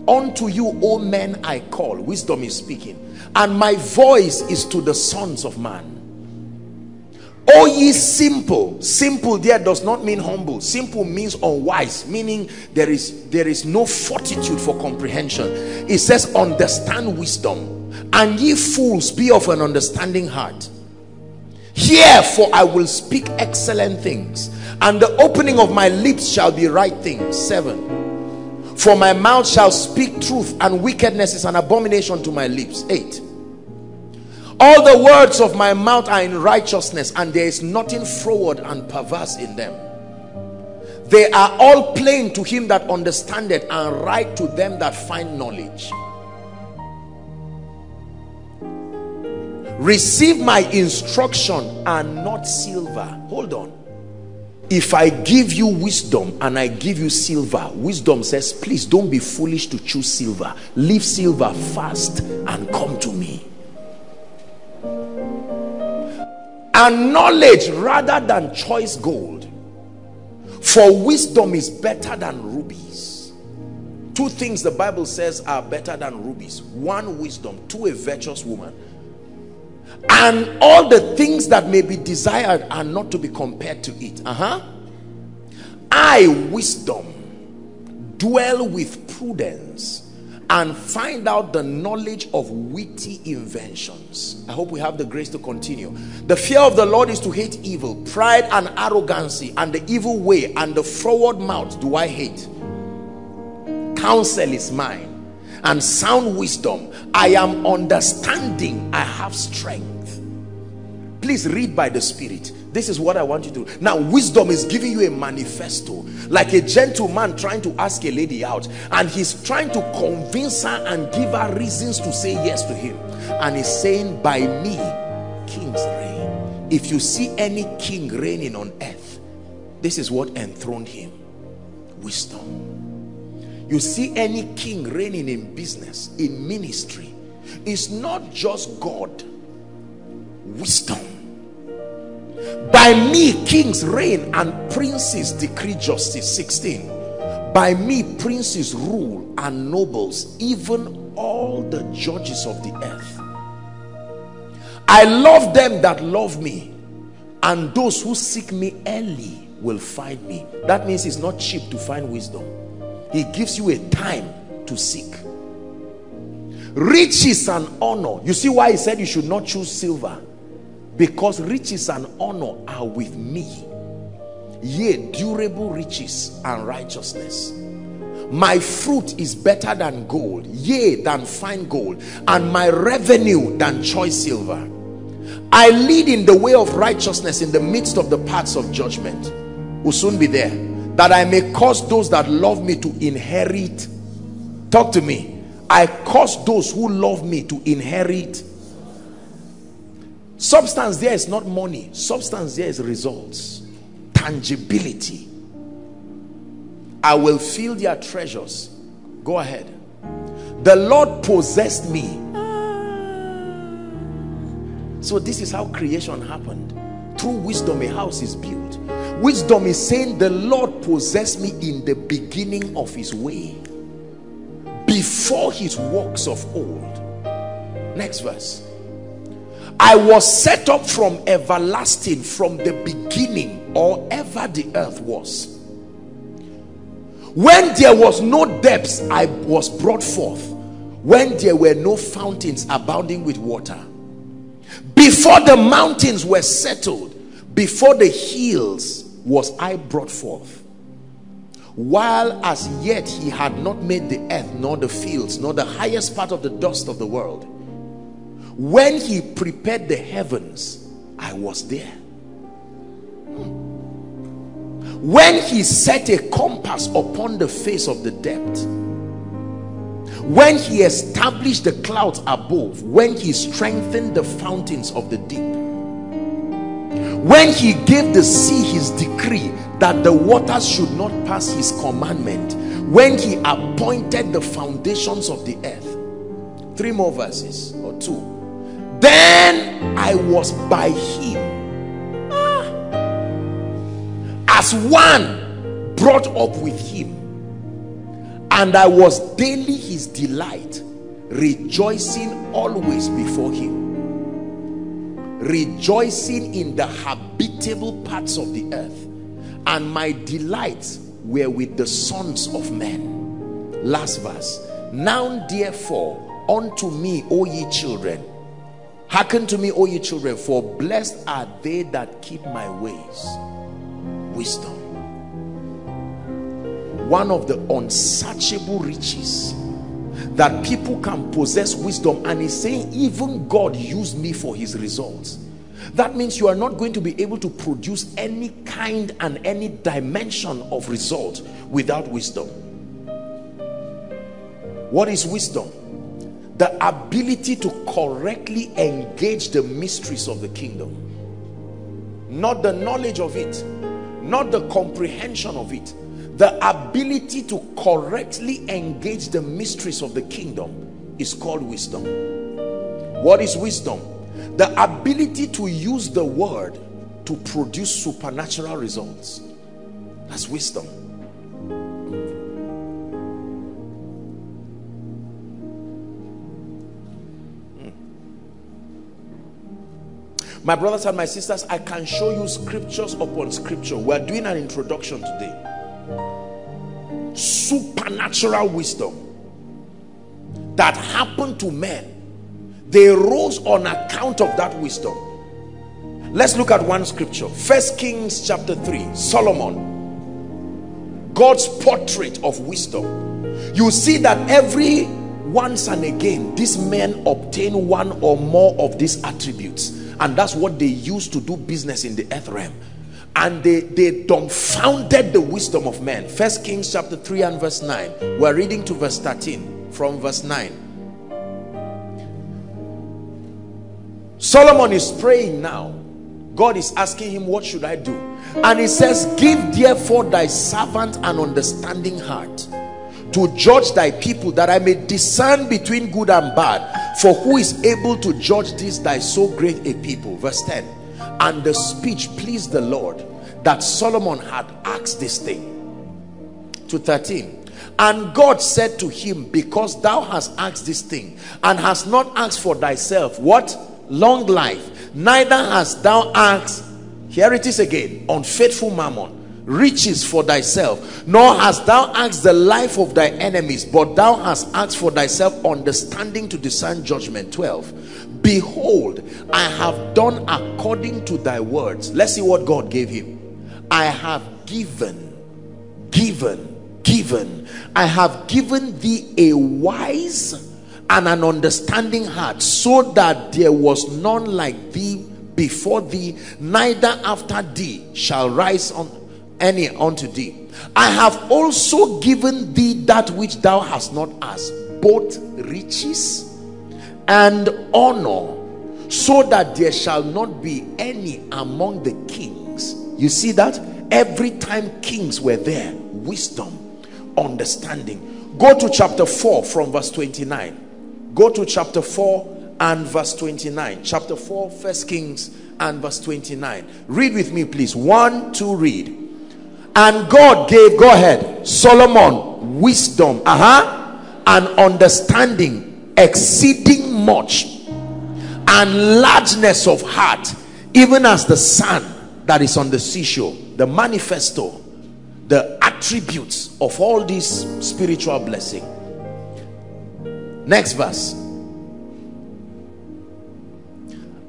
Unto you, O men, I call. Wisdom is speaking. And my voice is to the sons of man. O ye simple. Simple there does not mean humble. Simple means unwise, meaning there is no fortitude for comprehension. It says, understand wisdom. And ye fools, be of an understanding heart. Hear, for I will speak excellent things, and the opening of my lips shall be right things. 7. For my mouth shall speak truth, and wickedness is an abomination to my lips. 8. All the words of my mouth are in righteousness, and there is nothing froward and perverse in them. They are all plain to him that understandeth, and right to them that find knowledge. Receive my instruction and not silver. Hold on. If I give you wisdom and I give you silver, wisdom says, please don't be foolish to choose silver. Leave silver fast and come to me. And knowledge rather than choice gold. For wisdom is better than rubies. Two things the Bible says are better than rubies. 1, wisdom. 2, a virtuous woman. And all the things that may be desired are not to be compared to it. I, wisdom, dwell with prudence and find out the knowledge of witty inventions. I hope we have the grace to continue. The fear of the Lord is to hate evil, pride and arrogancy, and the evil way, and the froward mouth do I hate. Counsel is mine, and sound wisdom. I am understanding. I have strength. Please read by the Spirit. This is what I want you to do. Now, wisdom is giving you a manifesto, like a gentleman trying to ask a lady out, and he's trying to convince her and give her reasons to say yes to him. And he's saying, by me, kings reign. If you see any king reigning on earth, this is what enthroned him. Wisdom. You see any king reigning in business, in ministry, it's not just God. Wisdom. By me kings reign and princes decree justice. 16. By me princes rule and nobles, even all the judges of the earth. I love them that love me, and those who seek me early will find me. That means it's not cheap to find wisdom. He gives you a time to seek. Riches and honor. You see why he said you should not choose silver? Because riches and honor are with me. Yea, durable riches and righteousness. My fruit is better than gold, yea, than fine gold, and my revenue than choice silver. I lead in the way of righteousness in the midst of the paths of judgment. We'll soon be there. That I may cause those that love me to inherit. Talk to me. I cause those who love me to inherit. Substance there is not money. Substance there is results. Tangibility. I will fill their treasures. Go ahead. The Lord possessed me. So this is how creation happened. Through wisdom a house is built. Wisdom is saying the Lord possessed me in the beginning of his way, before his works of old. Next verse. I was set up from everlasting, from the beginning, or ever the earth was. When there was no depths, I was brought forth. When there were no fountains abounding with water. Before the mountains were settled, before the hills was I brought forth. While as yet he had not made the earth, nor the fields, nor the highest part of the dust of the world. When he prepared the heavens, I was there. when he set a compass upon the face of the depth, when he established the clouds above, when he strengthened the fountains of the deep, when he gave the sea his decree that the waters should not pass his commandment, when he appointed the foundations of the earth. Three more verses or two. Then I was by him, as one brought up with him, and I was daily his delight, rejoicing always before him, rejoicing in the habitable parts of the earth, and my delights were with the sons of men. Last verse. Now therefore unto me, O ye children, hearken to me, O ye children, for blessed are they that keep my ways. Wisdom. One of the unsearchable riches that people can possess, wisdom. And he's saying even God used me for his results. That means you are not going to be able to produce any kind and any dimension of result without wisdom. What is wisdom? The ability to correctly engage the mysteries of the kingdom. Not the knowledge of it, not the comprehension of it. The ability to correctly engage the mysteries of the kingdom is called wisdom. What is wisdom? The ability to use the word to produce supernatural results. That's wisdom. My brothers and my sisters, I can show you scriptures upon scripture. We are doing an introduction today. Supernatural wisdom that happened to men. They rose on account of that wisdom. Let's look at one scripture. First Kings chapter 3, Solomon. God's portrait of wisdom. You see that every once and again, these men obtain one or more of these attributes. And that's what they used to do business in the earth realm. And they dumbfounded the wisdom of men. First Kings chapter 3 and verse 9. We're reading to verse 13 from verse 9. Solomon is praying now. God is asking him, what should I do? And he says, give therefore thy servant an understanding heart to judge thy people, that I may discern between good and bad. For who is able to judge this thy so great a people? Verse 10. And the speech pleased the Lord, that Solomon had asked this thing. To 13. And God said to him, because thou hast asked this thing, and hast not asked for thyself, what? Long life. Neither hast thou asked, here it is again, unfaithful mammon, riches for thyself, nor hast thou asked the life of thy enemies, but thou hast asked for thyself understanding to discern judgment. 12. Behold, I have done according to thy words. Let's see what God gave him. I have given. I have given thee a wise and an understanding heart, so that there was none like thee before thee, neither after thee shall rise any unto thee. I have also given thee that which thou hast not asked, both riches and honor, so that there shall not be any among the kings. You see that every time kings were there, wisdom, understanding. Go to chapter 4 from verse 29. Go to chapter 4 and verse 29. Chapter 4, First Kings and verse 29. Read with me, please. 1, 2, read. And God gave, go ahead, Solomon wisdom, and understanding exceeding much, and largeness of heart, even as the sand that is on the seashore. The manifesto, the attributes of all this spiritual blessing. Next verse.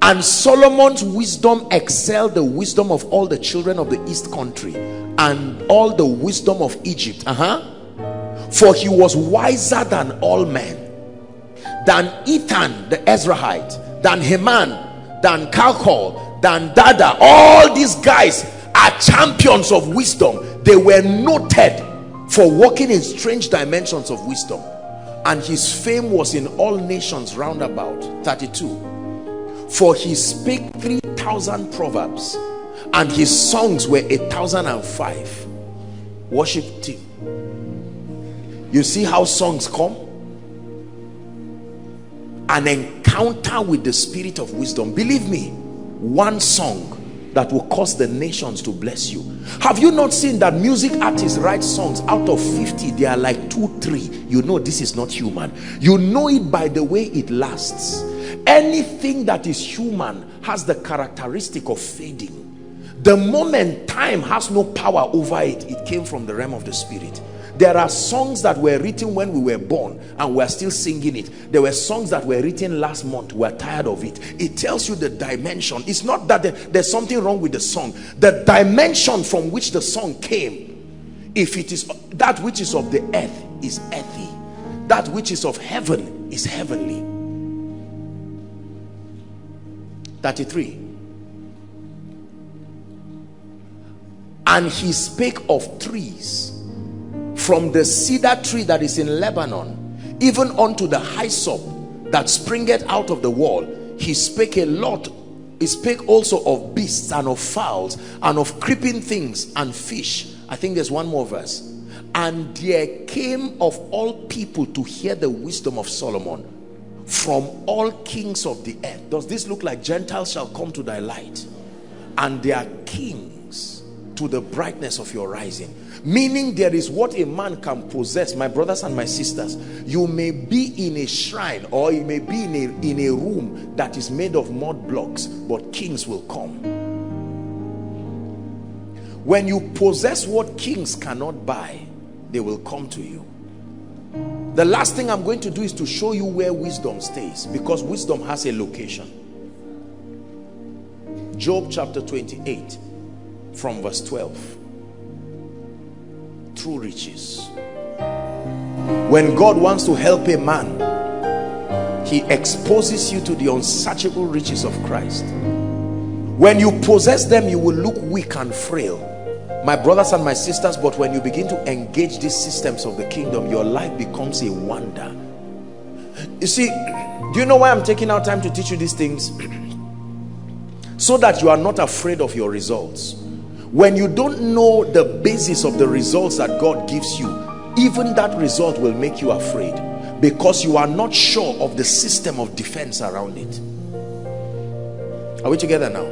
And Solomon's wisdom excelled the wisdom of all the children of the east country, and all the wisdom of Egypt. For he was wiser than all men, than Ethan the Ezrahite, than Heman, than Kalkol, than Dada. All these guys are champions of wisdom. They were noted for walking in strange dimensions of wisdom, and his fame was in all nations round about. 32. For he spake 3,000 proverbs, and his songs were 1,005 worship team. You see how songs come? An encounter with the spirit of wisdom. Believe me, one song that will cause the nations to bless you. Have you not seen that music artists write songs? Out of 50, they are like 2, 3. You know this is not human. You know it by the way it lasts. Anything that is human has the characteristic of fading. The moment time has no power over it, it came from the realm of the spirit. There are songs that were written when we were born and we are still singing it. There were songs that were written last month. We are tired of it. It tells you the dimension. It's not that there's something wrong with the song. The dimension from which the song came, if it is that which is of the earth, is earthy. That which is of heaven is heavenly. 33. And he spake of trees, from the cedar tree that is in Lebanon, even unto the hyssop that springeth out of the wall. He spake a lot. He spake also of beasts and of fowls and of creeping things and fish. I think there's one more verse. And there came of all people to hear the wisdom of Solomon from all kings of the earth. Does this look like Gentiles shall come to thy light, and their kings to the brightness of your rising? Meaning there is what a man can possess. My brothers and my sisters, you may be in a shrine, or you may be in a room that is made of mud blocks, but kings will come. When you possess what kings cannot buy, they will come to you. The last thing I'm going to do is to show you where wisdom stays, because wisdom has a location. Job chapter 28 from verse 12. True riches. When God wants to help a man, he exposes you to the unsearchable riches of Christ. When you possess them, you will look weak and frail, my brothers and my sisters, but when you begin to engage these systems of the kingdom, your life becomes a wonder. You see, do you know why I'm taking out time to teach you these things? So that you are not afraid of your results. When you don't know the basis of the results that God gives you, even that result will make you afraid, because you are not sure of the system of defense around it. Are we together now?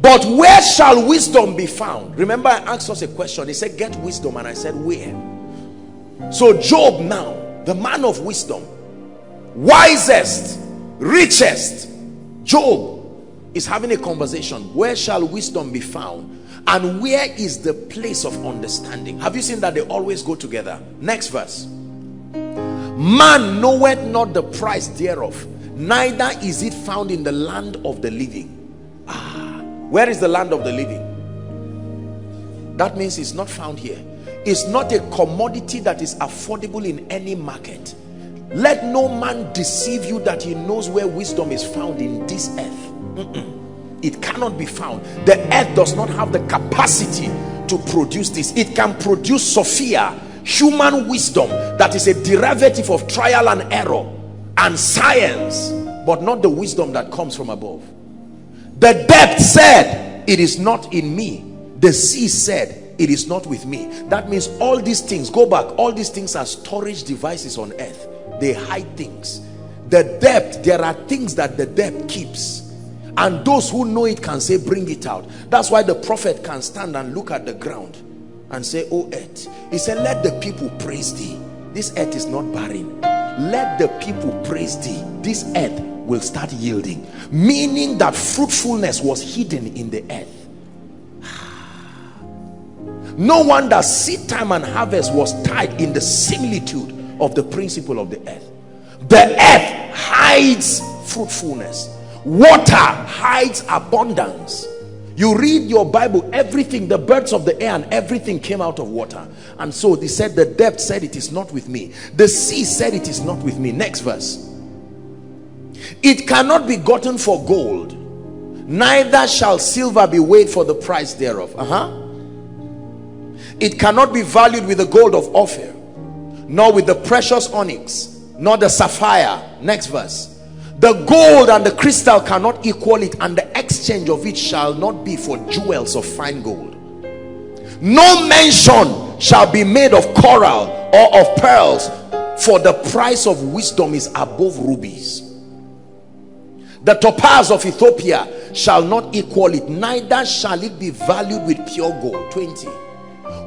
But where shall wisdom be found? Remember, I asked us a question. He said, get wisdom. And I said, where? So Job now, the man of wisdom, wisest, richest, Job, is having a conversation. Where shall wisdom be found, and where is the place of understanding? Have you seen that they always go together? Next verse. Man knoweth not the price thereof, neither is it found in the land of the living. Where is the land of the living? That means it's not found here. It's not a commodity that is affordable in any market. Let no man deceive you that he knows where wisdom is found in this earth. It cannot be found. The earth does not have the capacity to produce this. It can produce Sophia, human wisdom, that is a derivative of trial and error and science, but not the wisdom that comes from above. The depth said, it is not in me. The sea said, it is not with me. That means all these things, go back, all these things are storage devices on earth. They hide things. The depth, there are things that the depth keeps. And those who know it can say, bring it out. That's why the prophet can stand and look at the ground and say, oh earth. He said, let the people praise thee. This earth is not barren. Let the people praise thee. This earth will start yielding. Meaning that fruitfulness was hidden in the earth. No wonder seed time and harvest was tied in the similitude of the principle of the earth. The earth hides fruitfulness. Water hides abundance. You read your Bible, everything, the birds of the air and everything came out of water. And so they said, the depth said, it is not with me. The sea said, it is not with me. Next verse. It cannot be gotten for gold, neither shall silver be weighed for the price thereof. It cannot be valued with the gold of Ophir, nor with the precious onyx, nor the sapphire. Next verse. The gold and the crystal cannot equal it, and the exchange of it shall not be for jewels of fine gold. No mention shall be made of coral or of pearls, for the price of wisdom is above rubies. The topaz of Ethiopia shall not equal it, neither shall it be valued with pure gold. 20.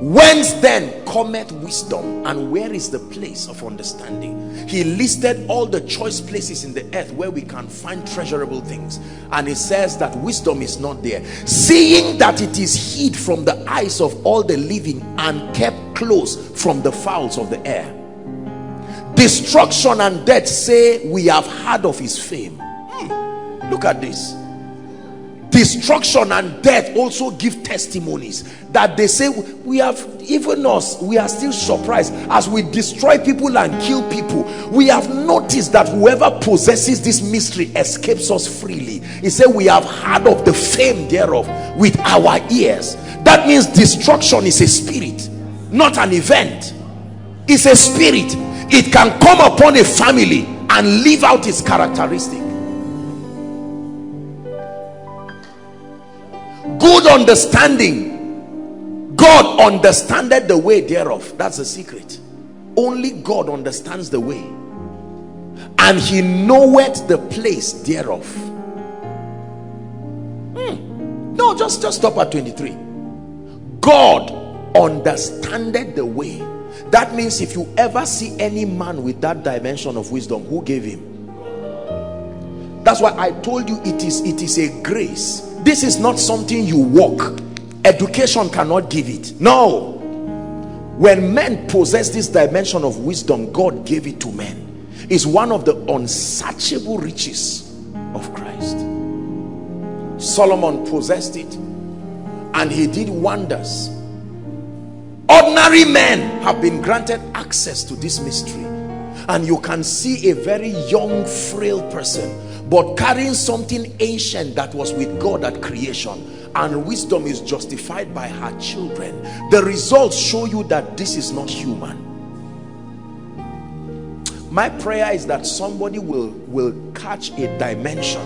Whence then cometh wisdom, and where is the place of understanding? He listed all the choice places in the earth where we can find treasurable things, and he says that wisdom is not there, seeing that it is hid from the eyes of all the living and kept close from the fowls of the air. Destruction and death say, we have heard of his fame. Look at this. Destruction and death also give testimonies that they say, we have, even us, we are still surprised as we destroy people and kill people. We have noticed that whoever possesses this mystery escapes us freely. He said, we have heard of the fame thereof with our ears. That means destruction is a spirit, not an event. It's a spirit. It can come upon a family and live out its characteristic. Good understanding, God understandeth the way thereof. That's the secret. Only God understands the way, and he knoweth the place thereof. No, just stop at 23. God understandeth the way. That means if you ever see any man with that dimension of wisdom, who gave him? That's why I told you it is a grace. This is not something you walk. Education cannot give it. No. When men possess this dimension of wisdom, God gave it to men. It's one of the unsearchable riches of Christ. Solomon possessed it, and he did wonders. Ordinary men have been granted access to this mystery, and you can see a very young, frail person, but carrying something ancient that was with God at creation, and wisdom is justified by her children. The results show you that this is not human. My prayer is that somebody will catch a dimension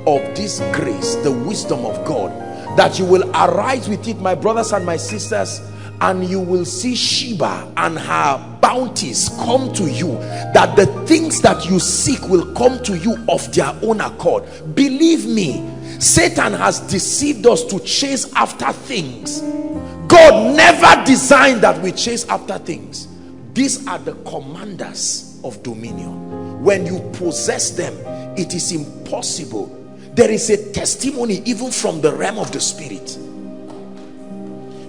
of this grace, the wisdom of God, that you will arise with it, my brothers and my sisters, and you will see Sheba and her bounties come to you, that the things that you seek will come to you of their own accord. Believe me, Satan has deceived us to chase after things. God never designed that we chase after things. These are the commanders of dominion. When you possess them, it is impossible. There is a testimony even from the realm of the spirit.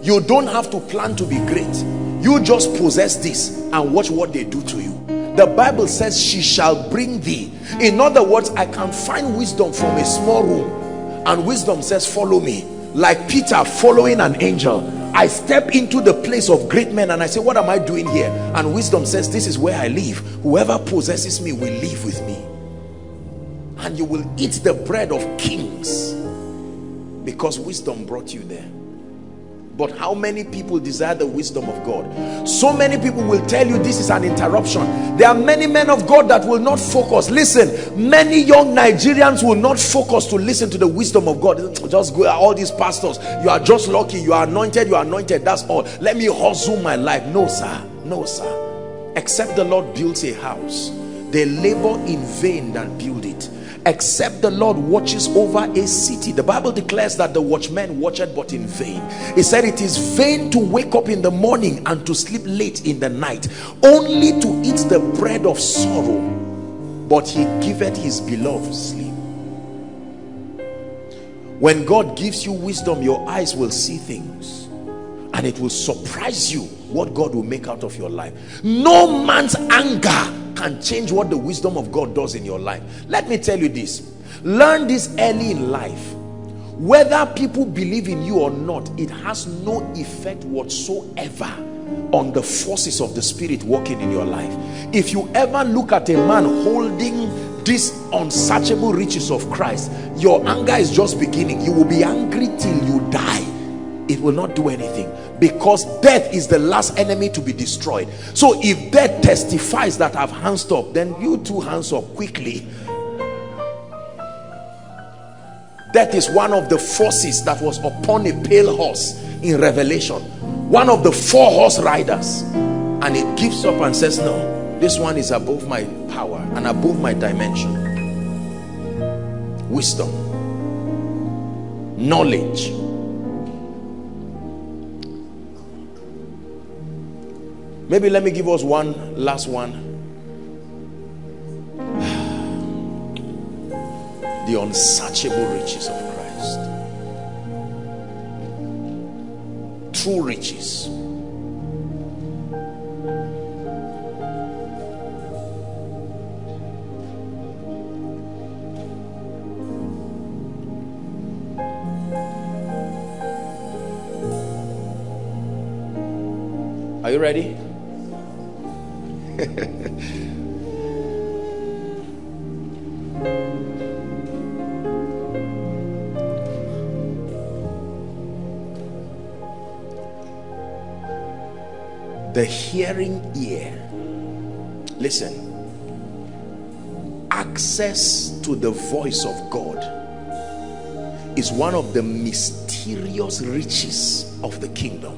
You don't have to plan to be great. You just possess this and watch what they do to you. The Bible says she shall bring thee. In other words, I can find wisdom from a small room, and wisdom says follow me. Like Peter following an angel, I step into the place of great men and I say, what am I doing here? And wisdom says, this is where I live. Whoever possesses me will live with me. And you will eat the bread of kings, because wisdom brought you there. But how many people desire the wisdom of God? So many people will tell you this is an interruption. There are many men of God that will not focus. Listen, many young Nigerians will not focus to listen to the wisdom of God. Just go, all these pastors, you are just lucky, you are anointed, you are anointed, that's all. Let me hustle my life. No, sir. No, sir. Except the Lord builds a house, they labor in vain that build it. Except the Lord watches over a city. The Bible declares that the watchman watcheth but in vain. He said it is vain to wake up in the morning and to sleep late in the night, only to eat the bread of sorrow, but he giveth his beloved sleep. When God gives you wisdom, your eyes will see things, and it will surprise you what God will make out of your life. No man's anger and change what the wisdom of God does in your life. Let me tell you this. Learn this early in life. Whether people believe in you or not, it has no effect whatsoever on the forces of the spirit working in your life. If you ever look at a man holding this unsearchable riches of Christ. Your anger is just beginning. You will be angry till you die. It will not do anything, because death is the last enemy to be destroyed. So if death testifies that I've hands up, then you too hands up quickly. Death is one of the forces that was upon a pale horse in Revelation, one of the 4 horse riders, and it gives up and says, no, this one is above my power and above my dimension. Wisdom, knowledge. Maybe let me give us one last one. The unsearchable riches of Christ. True riches. Are you ready? The hearing ear. Listen, access to the voice of God is one of the mysterious riches of the kingdom.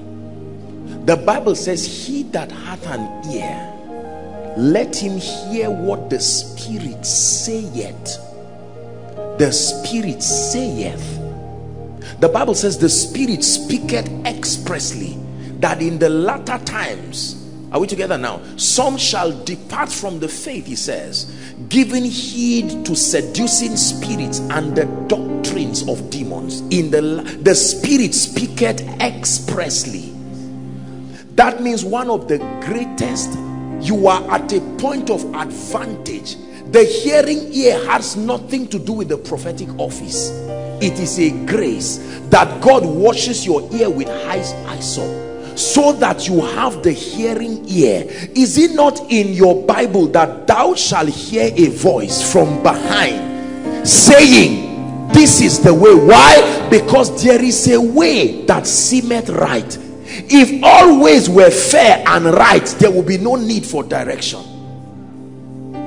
The Bible says, he that hath an ear, let him hear what the Spirit saith. The Spirit saith. The Bible says the Spirit speaketh expressly, that in the latter times, are we together now? Some shall depart from the faith, he says, giving heed to seducing spirits and the doctrines of demons. In the Spirit speaketh expressly. That means one of the greatest, you are at a point of advantage. The hearing ear has nothing to do with the prophetic office. It is a grace that God washes your ear with hyssop, so that you have the hearing ear. Is it not in your Bible that thou shalt hear a voice from behind saying, this is the way? Why? Because there is a way that seemeth right. If all ways were fair and right, there would be no need for direction.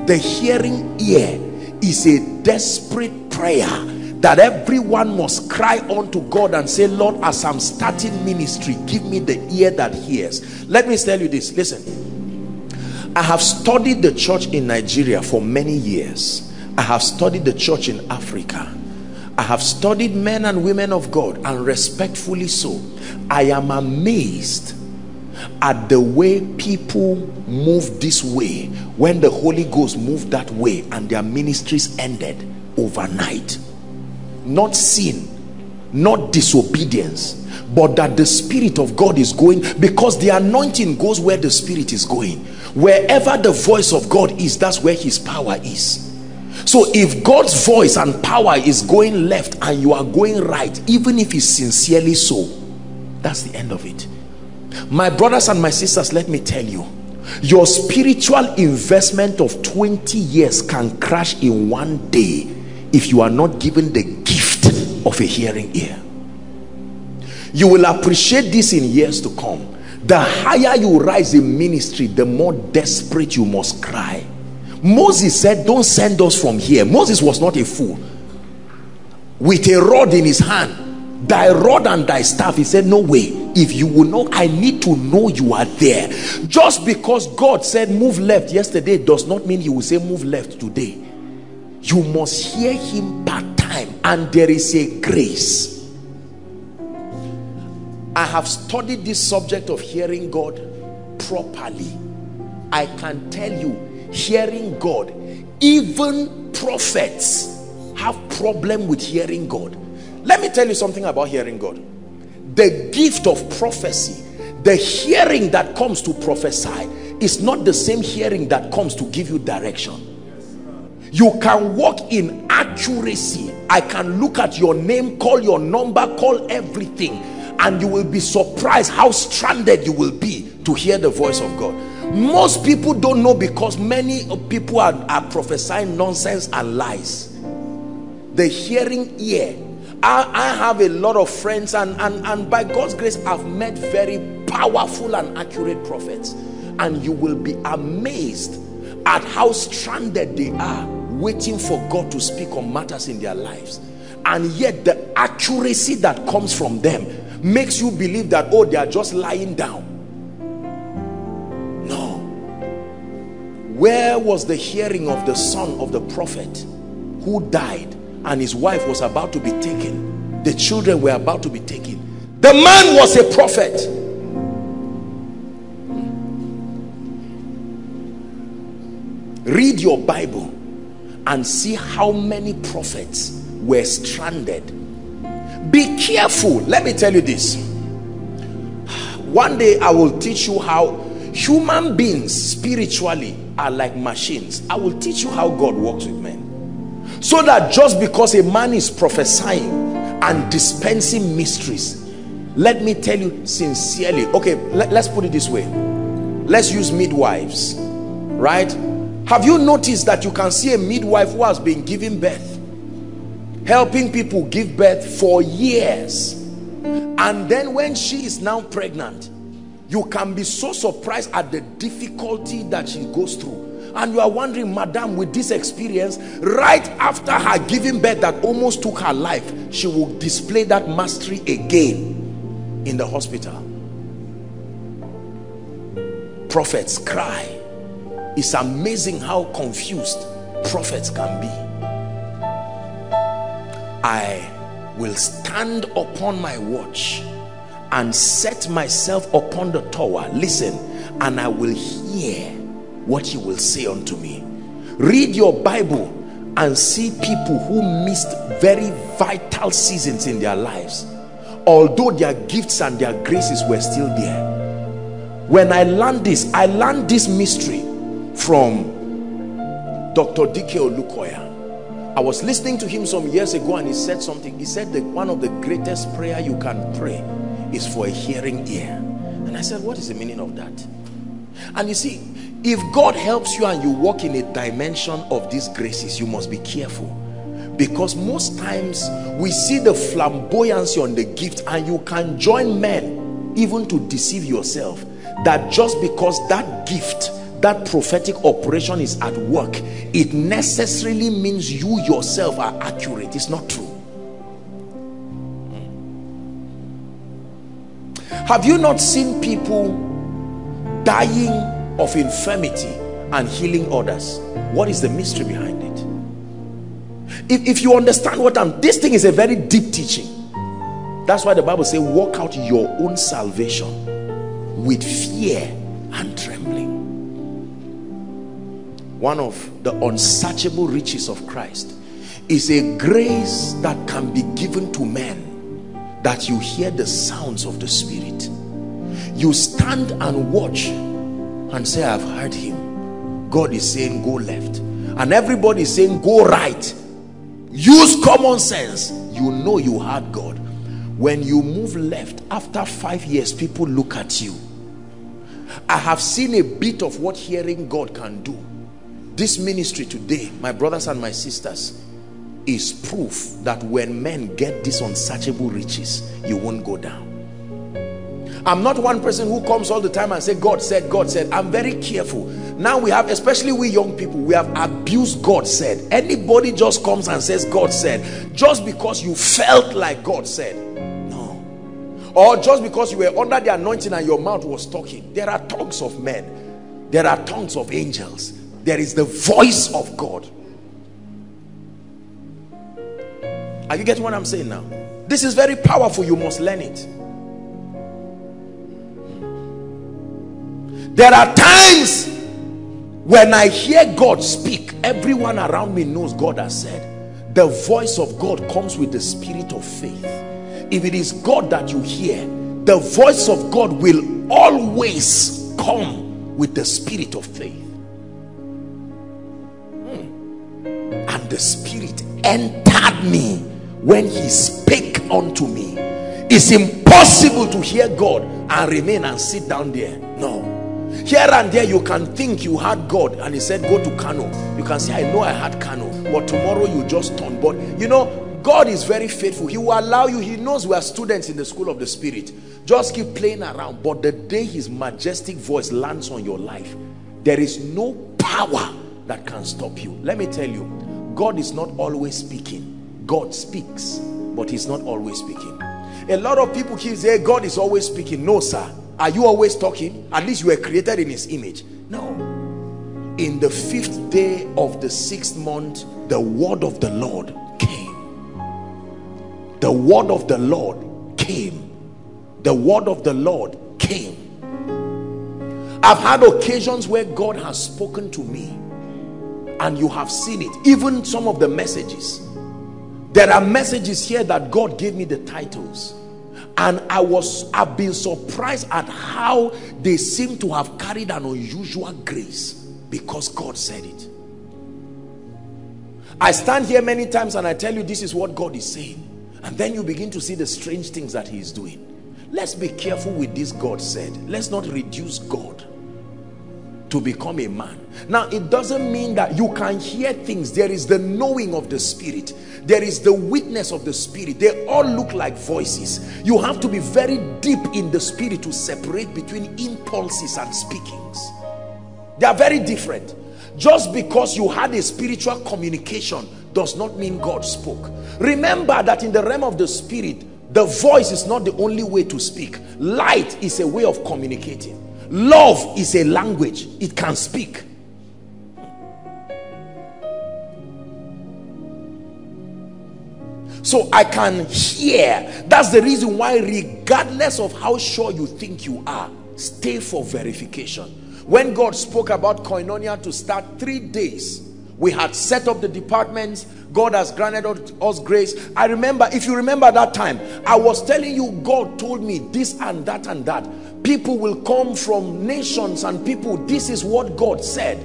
The hearing ear is a desperate prayer that everyone must cry unto God and say, Lord, as I'm starting ministry, give me the ear that hears. Let me tell you this, listen. I have studied the church in Nigeria for many years. I have studied the church in Africa. I have studied men and women of God, and respectfully so. I am amazed at the way people move this way when the Holy Ghost moved that way, and their ministries ended overnight. Not sin, not disobedience, but that the Spirit of God is going, because the anointing goes where the Spirit is going. Wherever the voice of God is, that's where his power is. So if God's voice and power is going left and you are going right, even if it's sincerely so, that's the end of it. My brothers and my sisters, let me tell you, your spiritual investment of 20 years can crash in one day if you are not given the gift of a hearing ear. You will appreciate this in years to come. The higher you rise in ministry, the more desperate you must cry. Moses said, don't send us from here. Moses was not a fool. With a rod in his hand, thy rod and thy staff, he said, no way. If you will know, I need to know you are there. Just because God said move left yesterday does not mean he will say move left today. You must hear him part time, and there is a grace. I have studied this subject of hearing God properly. I can tell you, hearing God, even prophets have problem with hearing God. Let me tell you something about hearing God. The gift of prophecy, the hearing that comes to prophesy, is not the same hearing that comes to give you direction. You can walk in accuracy. I can look at your name, call your number, call everything, and you will be surprised how stranded you will be to hear the voice of God. Most people don't know because many people are prophesying nonsense and lies. The hearing ear. I have a lot of friends and by God's grace I've met very powerful and accurate prophets, and you will be amazed at how stranded they are waiting for God to speak on matters in their lives. And yet the accuracy that comes from them makes you believe that, oh, they are just lying down. No. Where was the hearing of the son of the prophet who died and his wife was about to be taken? The children were about to be taken. The man was a prophet. Read your Bible and see how many prophets were stranded. Be careful. Let me tell you this. One day I will teach you how human beings spiritually are like machines. I will teach you how God works with men. So that just because a man is prophesying and dispensing mysteries, let me tell you sincerely. Okay, let's put it this way. Let's use midwives, right? Have you noticed that you can see a midwife who has been giving birth, helping people give birth for years, and then when she is now pregnant, you can be so surprised at the difficulty that she goes through, and you are wondering, madam, with this experience, right after her giving birth that almost took her life, she will display that mastery again in the hospital. Prophets cry. It's amazing how confused prophets can be. I will stand upon my watch and set myself upon the tower. Listen, and I will hear what you will say unto me. Read your Bible and see people who missed very vital seasons in their lives, although their gifts and their graces were still there. When I learned this mystery from Dr. D. K. Olukoya. I was listening to him some years ago, and he said something. He said that one of the greatest prayer you can pray is for a hearing ear. And I said, what is the meaning of that? And you see, if God helps you and you walk in a dimension of these graces, you must be careful, because most times we see the flamboyancy on the gift, and you can join men even to deceive yourself that just because that gift, that prophetic operation is at work, it necessarily means you yourself are accurate. It's not true. Have you not seen people dying of infirmity and healing others? What is the mystery behind it? If you understand what this thing is a very deep teaching. That's why the Bible says, work out your own salvation with fear and trembling. One of the unsearchable riches of Christ is a grace that can be given to men, that you hear the sounds of the Spirit. You stand and watch and say, I've heard him. God is saying, go left. And everybody is saying, go right. Use common sense. You know you heard God. When you move left, after 5 years, people look at you. I have seen a bit of what hearing God can do. This ministry today, my brothers and my sisters, is proof that when men get these unsearchable riches, you won't go down. I'm not one person who comes all the time and say, God said, God said. I'm very careful. Now we have, especially we young people, we have abused God said. Anybody just comes and says, God said, just because you felt like God said. No. Or just because you were under the anointing and your mouth was talking. There are tongues of men. There are tongues of angels. There is the voice of God. Are you getting what I'm saying now? This is very powerful. You must learn it. There are times when I hear God speak, everyone around me knows God has said. The voice of God comes with the spirit of faith. If it is God that you hear, the voice of God will always come with the spirit of faith. The Spirit entered me when he spake unto me. It's impossible to hear God and remain and sit down there. No. Here and there you can think you had God and he said go to Kano. You can say I know I had Kano, but tomorrow you just turn. But you know, God is very faithful. He will allow you. He knows we are students in the school of the Spirit. Just keep playing around. But the day his majestic voice lands on your life, there is no power that can stop you. Let me tell you, God is not always speaking. God speaks, but he's not always speaking. A lot of people keep saying God is always speaking. No, sir. Are you always talking? At least you were created in his image. No. In the 5th day of the 6th month, the word of the Lord came. The word of the Lord came. The word of the Lord came. I've had occasions where God has spoken to me and you have seen it. Even some of the messages. There are messages here that God gave me the titles. And I've been surprised at how they seem to have carried an unusual grace because God said it. I stand here many times and I tell you this is what God is saying. And then you begin to see the strange things that he is doing. Let's be careful with this God said. Let's not reduce God to become a man. Now, it doesn't mean that you can hear things. There is the knowing of the Spirit. There is the witness of the Spirit. They all look like voices. You have to be very deep in the Spirit to separate between impulses and speakings. They are very different. Just because you had a spiritual communication does not mean God spoke. Remember that in the realm of the Spirit, the voice is not the only way to speak. Light is a way of communicating. Love is a language. It can speak. So I can hear. That's the reason why, regardless of how sure you think you are, stay for verification. When God spoke about Koinonia to start 3 days, we had set up the departments. God has granted us grace. I remember, if you remember that time, I was telling you, God told me this and that and that. People will come from nations and people. This is what God said.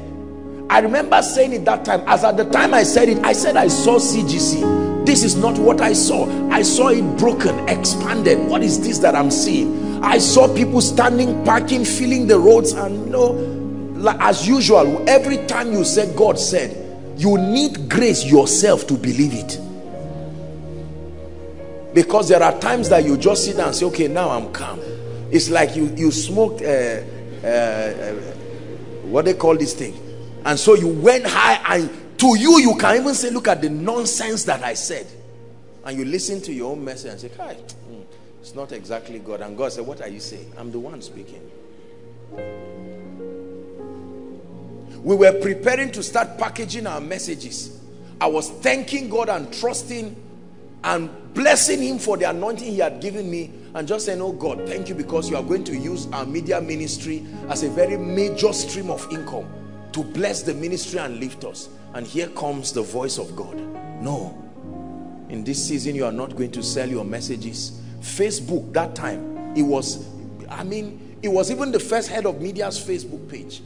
I remember saying it that time. As at the time I said it, I said I saw CGC. This is not what I saw. I saw it broken, expanded. What is this that I'm seeing? I saw people standing, parking, filling the roads, and you know, like as usual, every time you say God said, you need grace yourself to believe it. Because there are times that you just sit down and say, okay, now I'm calm. It's like you smoked what they call this thing, and so you went high, and to you can even say, look at the nonsense that I said. And you listen to your own message and say, hi, it's not exactly God. And God said, what are you saying? I'm the one speaking. We were preparing to start packaging our messages. I was thanking God and trusting and blessing him for the anointing he had given me, and just saying, oh God, thank you, because you are going to use our media ministry as a very major stream of income to bless the ministry and lift us. And here comes the voice of God. No, in this season you are not going to sell your messages. Facebook, that time, it was even the first head of media's Facebook page.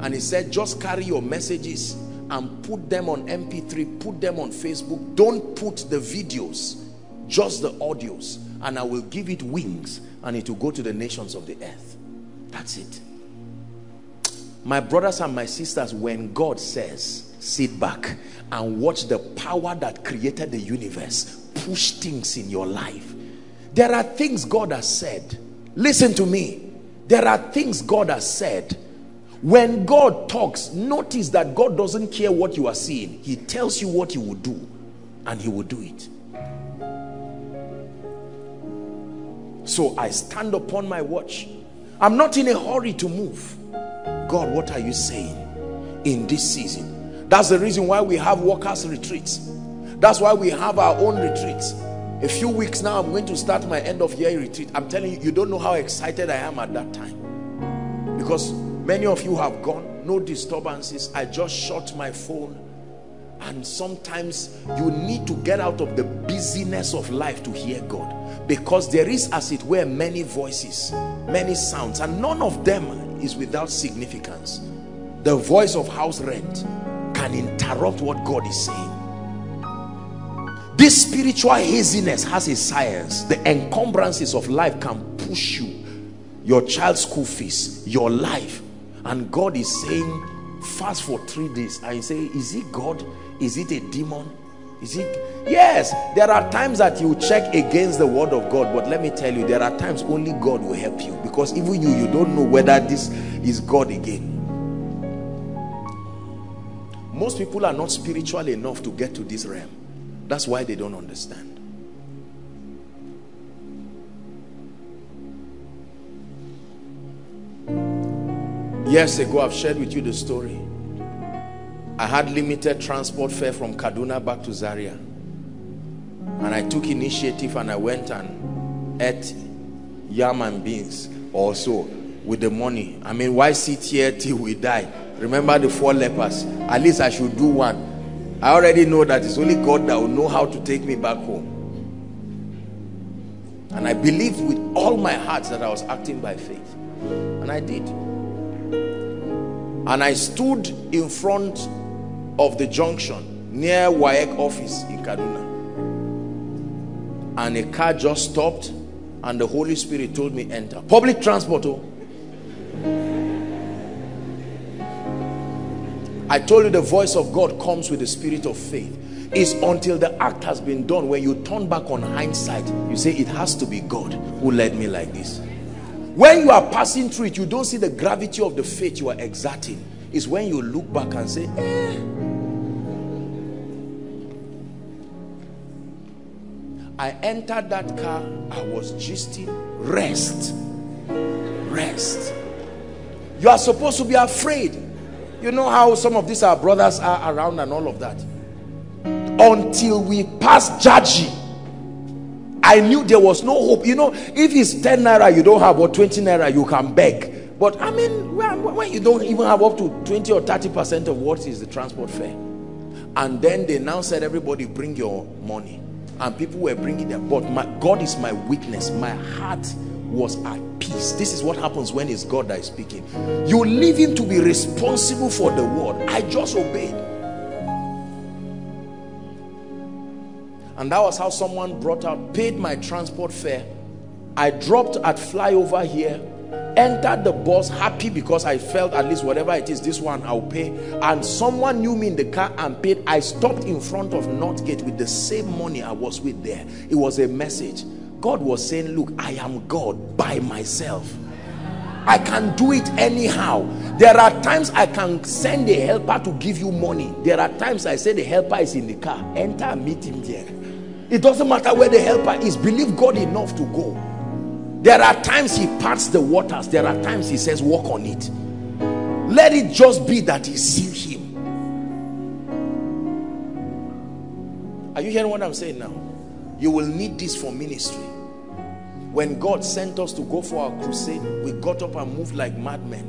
And he said, just carry your messages and put them on MP3, put them on Facebook. Don't put the videos, just the audios. And I will give it wings and it will go to the nations of the earth. That's it. My brothers and my sisters, when God says, sit back and watch the power that created the universe push things in your life. There are things God has said. Listen to me. There are things God has said. When God talks, notice that God doesn't care what you are seeing. He tells you what he will do, and he will do it. So I stand upon my watch. I'm not in a hurry to move. God, what are you saying in this season? That's the reason why we have workers' retreats. That's why we have our own retreats. A few weeks now, I'm going to start my end of year retreat. I'm telling you, you don't know how excited I am at that time. Because many of you have gone, no disturbances. I just shut my phone. And sometimes you need to get out of the busyness of life to hear God. Because there is, as it were, many voices, many sounds. And none of them is without significance. The voice of house rent can interrupt what God is saying. This spiritual haziness has a science. The encumbrances of life can push you. Your child's school fees, your life. And God is saying, fast for 3 days. And you say, is it God? Is it a demon? Is it? Yes, there are times that you check against the word of God. But let me tell you, there are times only God will help you. Because even you don't know whether this is God again. Most people are not spiritual enough to get to this realm. That's why they don't understand. Years ago, I've shared with you the story. I had limited transport fare from Kaduna back to Zaria. And I took initiative and I went and ate yam and beans also with the money. I mean, why sit here till we die? Remember the 4 lepers? At least I should do one. I already know that it's only God that will know how to take me back home. And I believed with all my heart that I was acting by faith. And I did. And I stood in front of the junction near WAEC office in Kaduna. And a car just stopped and the Holy Spirit told me, enter. Public transport. Oh. I told you the voice of God comes with the spirit of faith. It's until the act has been done. When you turn back on hindsight, you say it has to be God who led me like this. When you are passing through it, you don't see the gravity of the faith you are exerting. It's when you look back and say, I entered that car, I was gisting, rest. Rest. You are supposed to be afraid. You know how some of these our brothers are around and all of that. Until we passed Jaji, I knew there was no hope. You know, if it's 10 naira you don't have or 20 naira you can beg. But I mean, when you don't even have up to 20 or 30% of what is the transport fare. And then they now said, everybody bring your money. And people were bringing their, but God is my witness. My heart was at peace. This is what happens when it's God that is speaking. You leave him to be responsible for the word. I just obeyed. And that was how someone brought out, paid my transport fare. I dropped at flyover here, entered the bus happy because I felt at least whatever it is, this one I'll pay. And someone knew me in the car and paid. I stopped in front of Northgate with the same money I was with there. It was a message. God was saying, look, I am God by myself. I can do it anyhow. There are times I can send a helper to give you money. There are times I say the helper is in the car. Enter and meet him there. It doesn't matter where the helper is. Believe God enough to go. There are times he parts the waters. There are times he says, walk on it. Let it just be that he sees him. Are you hearing what I'm saying now? You will need this for ministry. When God sent us to go for our crusade, we got up and moved like madmen.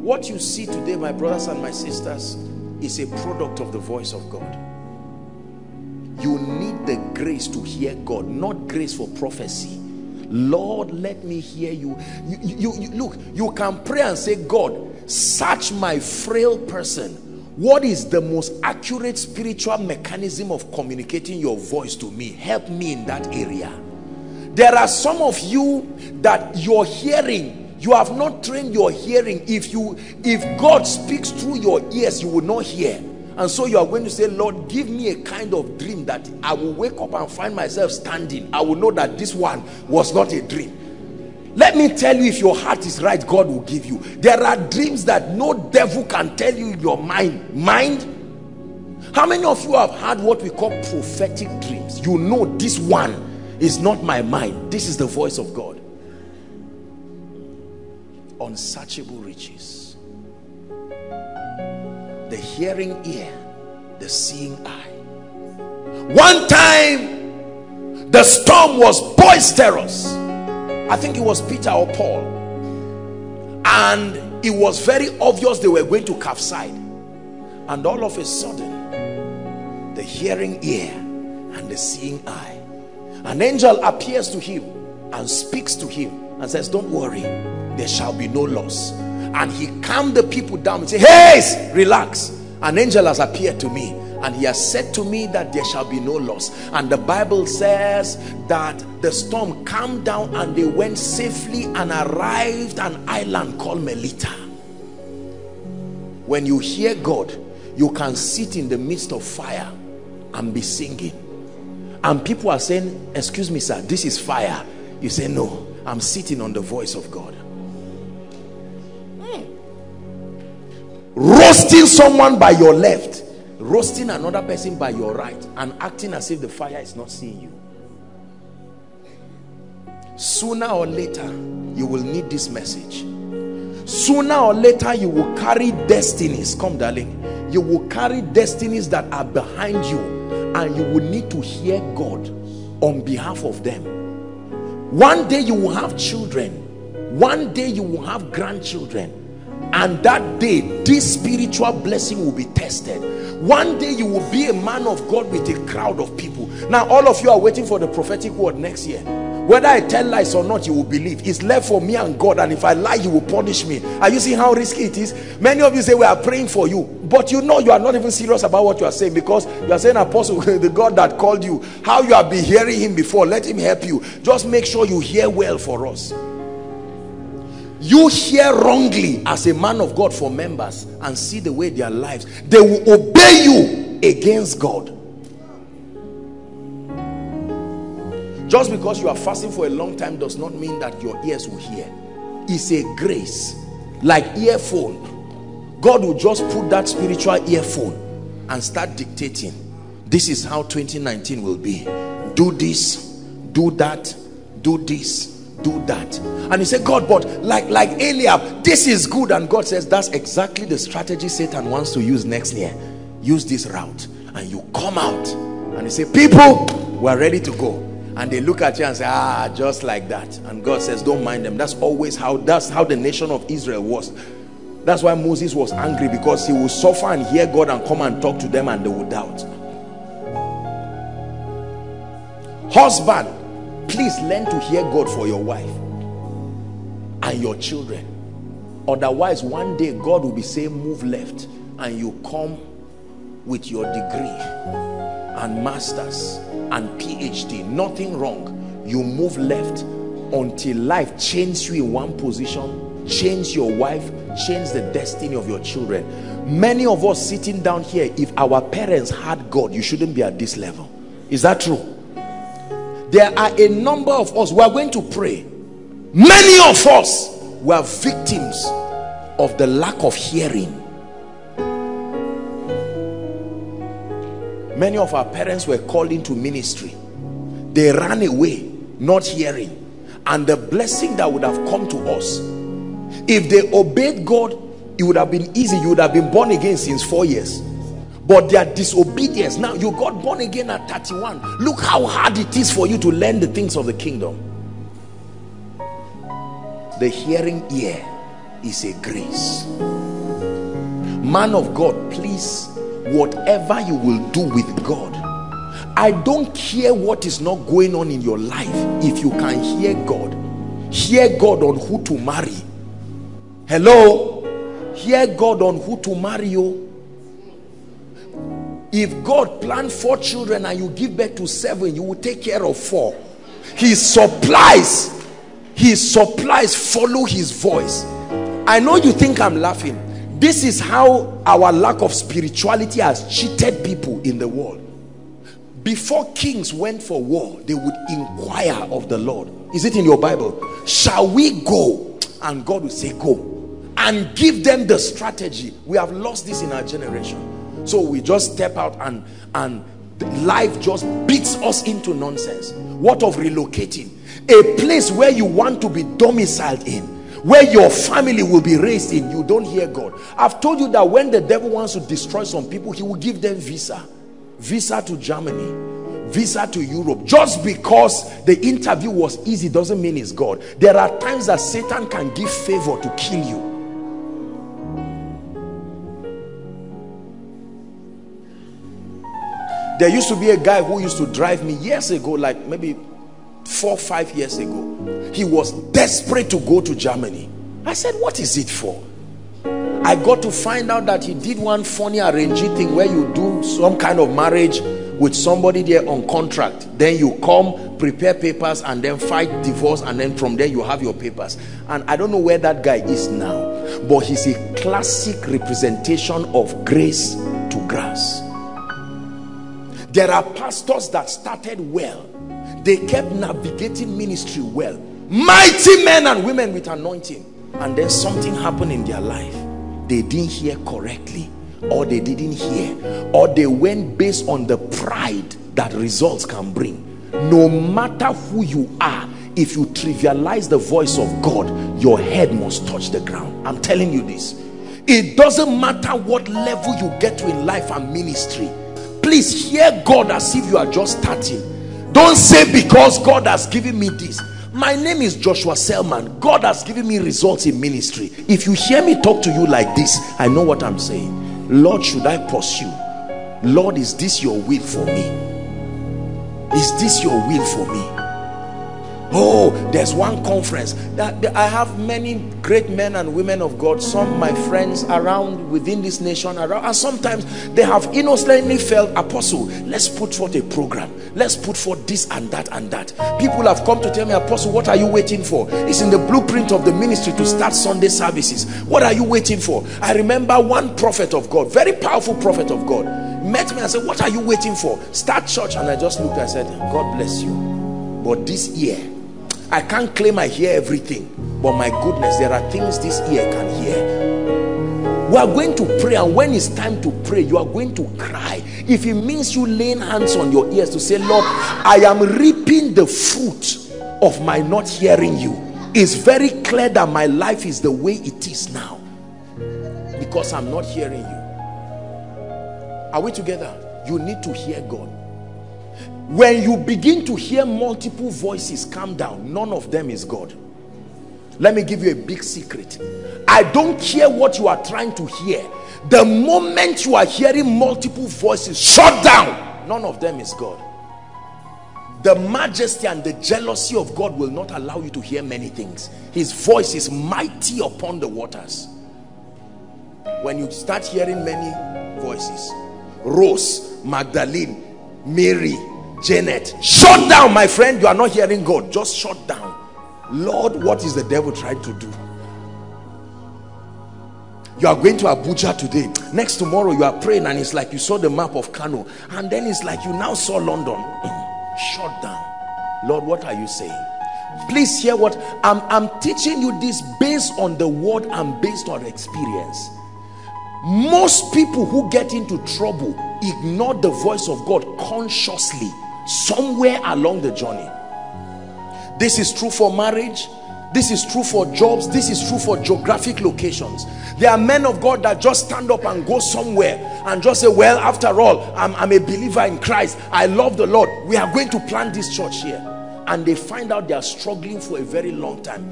What you see today, my brothers and my sisters, is a product of the voice of God. You need the grace to hear God, not grace for prophecy. Lord, let me hear you. Look, you can pray and say, God, search my frail person. What is the most accurate spiritual mechanism of communicating your voice to me? Help me in that area. There are some of you that your hearing, you have not trained your hearing. If God speaks through your ears, you will not hear. And so you are going to say, Lord, give me a kind of dream that I will wake up and find myself standing. I will know that this one was not a dream. Let me tell you, if your heart is right, God will give you. There are dreams that no devil can tell you in your mind. How many of you have had what we call prophetic dreams? You know this one is not my mind. This is the voice of God. Unsearchable riches. The hearing ear, the seeing eye. One time, the storm was boisterous. I think it was Peter or Paul. And it was very obvious they were going to capsize. And all of a sudden, the hearing ear and the seeing eye. An angel appears to him and speaks to him and says, don't worry, there shall be no loss. And he calmed the people down and said, hey, relax. An angel has appeared to me and he has said to me that there shall be no loss. And the Bible says that the storm calmed down and they went safely and arrived at an island called Melita. When you hear God, you can sit in the midst of fire and be singing. And people are saying, excuse me sir, this is fire. You say, no, I'm sitting on the voice of God. Roasting someone by your left, roasting another person by your right, and acting as if the fire is not seeing you. Sooner or later, you will need this message. Sooner or later, you will carry destinies. Come, darling. You will carry destinies that are behind you, and you will need to hear God on behalf of them. One day you will have children. One day you will have grandchildren. And that day, this spiritual blessing will be tested. One day you will be a man of God with a crowd of people. Now all of you are waiting for the prophetic word next year. Whether I tell lies or not, you will believe. It's left for me and God, and if I lie, you will punish me. Are you seeing how risky it is? Many of you say, we are praying for you. But you know you are not even serious about what you are saying, because you are saying, Apostle, the God that called you, how you have been hearing him before, let him help you. Just make sure you hear well for us. You hear wrongly as a man of God for members and see the way their lives, they will obey you against God. Just because you are fasting for a long time does not mean that your ears will hear. It's a grace, like earphone. God will just put that spiritual earphone and start dictating. This is how 2019 will be. Do this, do that, do this, do that. And you say, God, but like Eliab, this is good. And God says, that's exactly the strategy Satan wants to use next year. Use this route. And you come out and you say, people, we're ready to go. And they look at you and say, ah, just like that. And God says, don't mind them. That's always how, that's how the nation of Israel was. That's why Moses was angry, because he will suffer and hear God and come and talk to them and they will doubt. Husband, please learn to hear God for your wife and your children. Otherwise, one day God will be saying, move left, and you come with your degree and masters and PhD, nothing wrong. You move left until life changes you in one position, change your wife, change the destiny of your children. Many of us sitting down here, if our parents had God, you shouldn't be at this level. Is that true? There are a number of us, we are going to pray. Many of us were victims of the lack of hearing. Many of our parents were called into ministry. They ran away, not hearing. And the blessing that would have come to us, if they obeyed God, it would have been easy. You would have been born again since 4 years. But their disobedience, now you got born again at 31. Look how hard it is for you to learn the things of the kingdom. The hearing ear is a grace. Man of God, please, whatever you will do with God, I don't care what is not going on in your life. If you can hear God on who to marry. Hello? Hear God on who to marry you. If God planned 4 children and you give birth to 7, you will take care of 4. He supplies, follow his voice. I know you think I'm laughing. This is how our lack of spirituality has cheated people in the world. Before kings went for war, they would inquire of the Lord. Is it in your Bible? Shall we go? And God will say, go. And give them the strategy. We have lost this in our generation. So we just step out and life just beats us into nonsense. What of relocating? A place where you want to be domiciled in, where your family will be raised in, you don't hear God. I've told you that when the devil wants to destroy some people, he will give them visa. Visa to Germany, visa to Europe. Just because the interview was easy doesn't mean it's God. There are times that Satan can give favor to kill you. There used to be a guy who used to drive me years ago, like maybe 4 or 5 years ago. He was desperate to go to Germany. I said, what is it for? I got to find out that he did one funny arranging thing where you do some kind of marriage with somebody there on contract, then you come, prepare papers, and then fight divorce, and then from there you have your papers. And I don't know where that guy is now, but he's a classic representation of grace to grass. There are pastors that started well, they kept navigating ministry well, mighty men and women with anointing, and then something happened in their life. They didn't hear correctly, or they didn't hear, or they went based on the pride that results can bring. No matter who you are, if you trivialize the voice of God, your head must touch the ground. I'm telling you this. It doesn't matter what level you get to in life and ministry. Please hear God as if you are just starting. Don't say, because God has given me this. My name is Joshua Selman. God has given me results in ministry. If you hear me talk to you like this, I know what I'm saying. Lord, should I pursue? Lord, is this your will for me? Is this your will for me? Oh, there's one conference that I have many great men and women of God, some my friends around within this nation around, and sometimes they have innocently felt, Apostle, let's put forth a program, let's put forth this and that and that. People have come to tell me, Apostle, what are you waiting for? It's in the blueprint of the ministry to start Sunday services. What are you waiting for? I remember one prophet of God, very powerful prophet of God, met me and said, what are you waiting for? Start church. And I just looked and said, God bless you, but this year I can't claim I hear everything, but my goodness, there are things this ear can hear. We are going to pray, and when it's time to pray, you are going to cry. If it means you laying hands on your ears to say, Lord, I am reaping the fruit of my not hearing you. It's very clear that my life is the way it is now because I'm not hearing you. Are we together? You need to hear God. When you begin to hear multiple voices, calm down, none of them is God. Let me give you a big secret. I don't care what you are trying to hear. The moment you are hearing multiple voices, shut down, none of them is God. The majesty and the jealousy of God will not allow you to hear many things. His voice is mighty upon the waters. When you start hearing many voices, Rose, Magdalene, Mary, Janet, shut down, my friend. You are not hearing God. Just shut down. Lord, what is the devil trying to do? You are going to Abuja today. Next tomorrow you are praying and it's like you saw the map of Kano. And then it's like you now saw London. Shut down. Lord, what are you saying? Please hear what I'm teaching you this based on the word and based on experience. Most people who get into trouble ignore the voice of God consciously somewhere along the journey. This is true for marriage, this is true for jobs, this is true for geographic locations. There are men of God that just stand up and go somewhere and just say, well, after all, I'm a believer in Christ, I love the Lord, we are going to plant this church here. And they find out they are struggling for a very long time.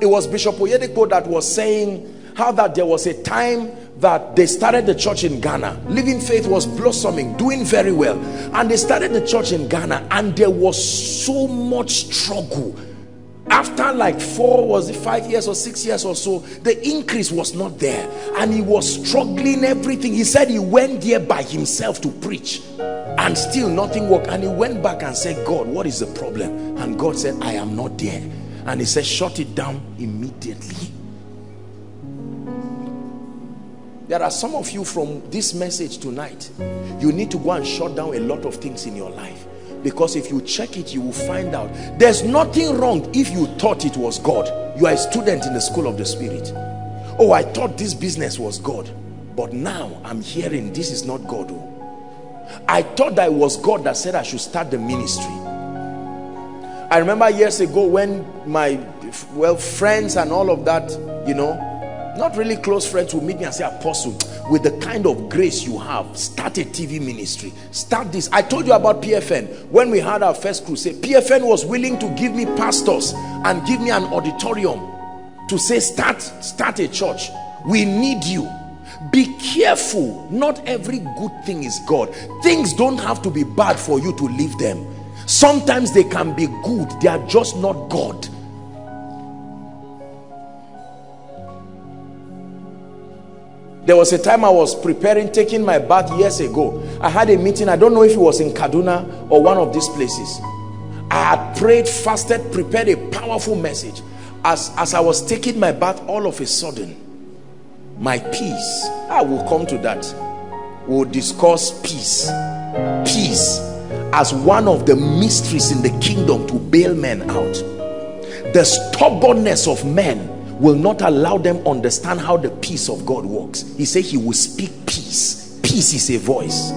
It was Bishop Oyedepo that was saying how that there was a time that they started the church in Ghana. Living Faith was blossoming, doing very well, and they started the church in Ghana, and there was so much struggle. After like 5 years or 6 years or so, the increase was not there, and he was struggling everything. He said he went there by himself to preach, and still nothing worked. And he went back and said, God, what is the problem? And God said, I am not there. And he said, shut it down immediately. There are some of you from this message tonight, you need to go and shut down a lot of things in your life, because if you check it, you will find out there's nothing wrong if you thought it was God. You are a student in the school of the Spirit. Oh, I thought this business was God, but now I'm hearing this is not God. Oh, I thought that it was God that said I should start the ministry. I remember years ago when my friends and all of that, you know, not really close friends, will meet me and say, Apostle, with the kind of grace you have, start a TV ministry, start this. I told you about PFN. When we had our first crusade, PFN was willing to give me pastors and give me an auditorium to say, start a church, we need you. Be careful, not every good thing is God. Things don't have to be bad for you to leave them. Sometimes they can be good, they are just not God. There was a time I was preparing, taking my bath years ago. I had a meeting, I don't know if it was in Kaduna or one of these places. I had prayed, fasted, prepared a powerful message. As I was taking my bath, all of a sudden, my peace, I will come to that. We'll discuss peace. Peace as one of the mysteries in the kingdom to bail men out. The stubbornness of men will not allow them to understand how the peace of God works. He said he will speak peace. Peace is a voice.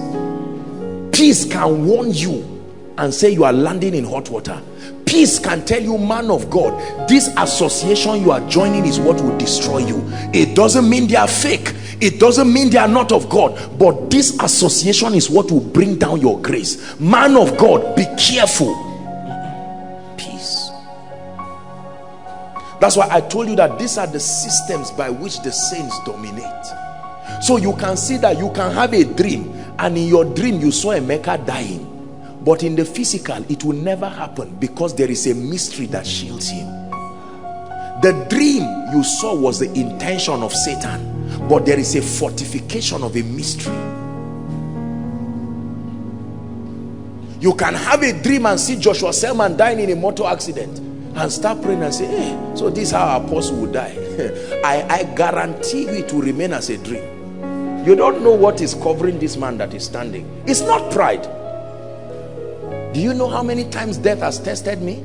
Peace can warn you and say you are landing in hot water. Peace can tell you, man of God, this association you are joining is what will destroy you. It doesn't mean they are fake. It doesn't mean they are not of God. But this association is what will bring down your grace. Man of God, be careful. That's why I told you that these are the systems by which the saints dominate. So you can see that you can have a dream, and in your dream you saw Emeka dying. But in the physical, it will never happen because there is a mystery that shields him. The dream you saw was the intention of Satan, but there is a fortification of a mystery. You can have a dream and see Joshua Selman dying in a motor accident, and start praying and say, hey, so this is how our apostle will die. I guarantee you it will remain as a dream. You don't know what is covering this man that is standing. It's not pride. Do you know how many times death has tested me?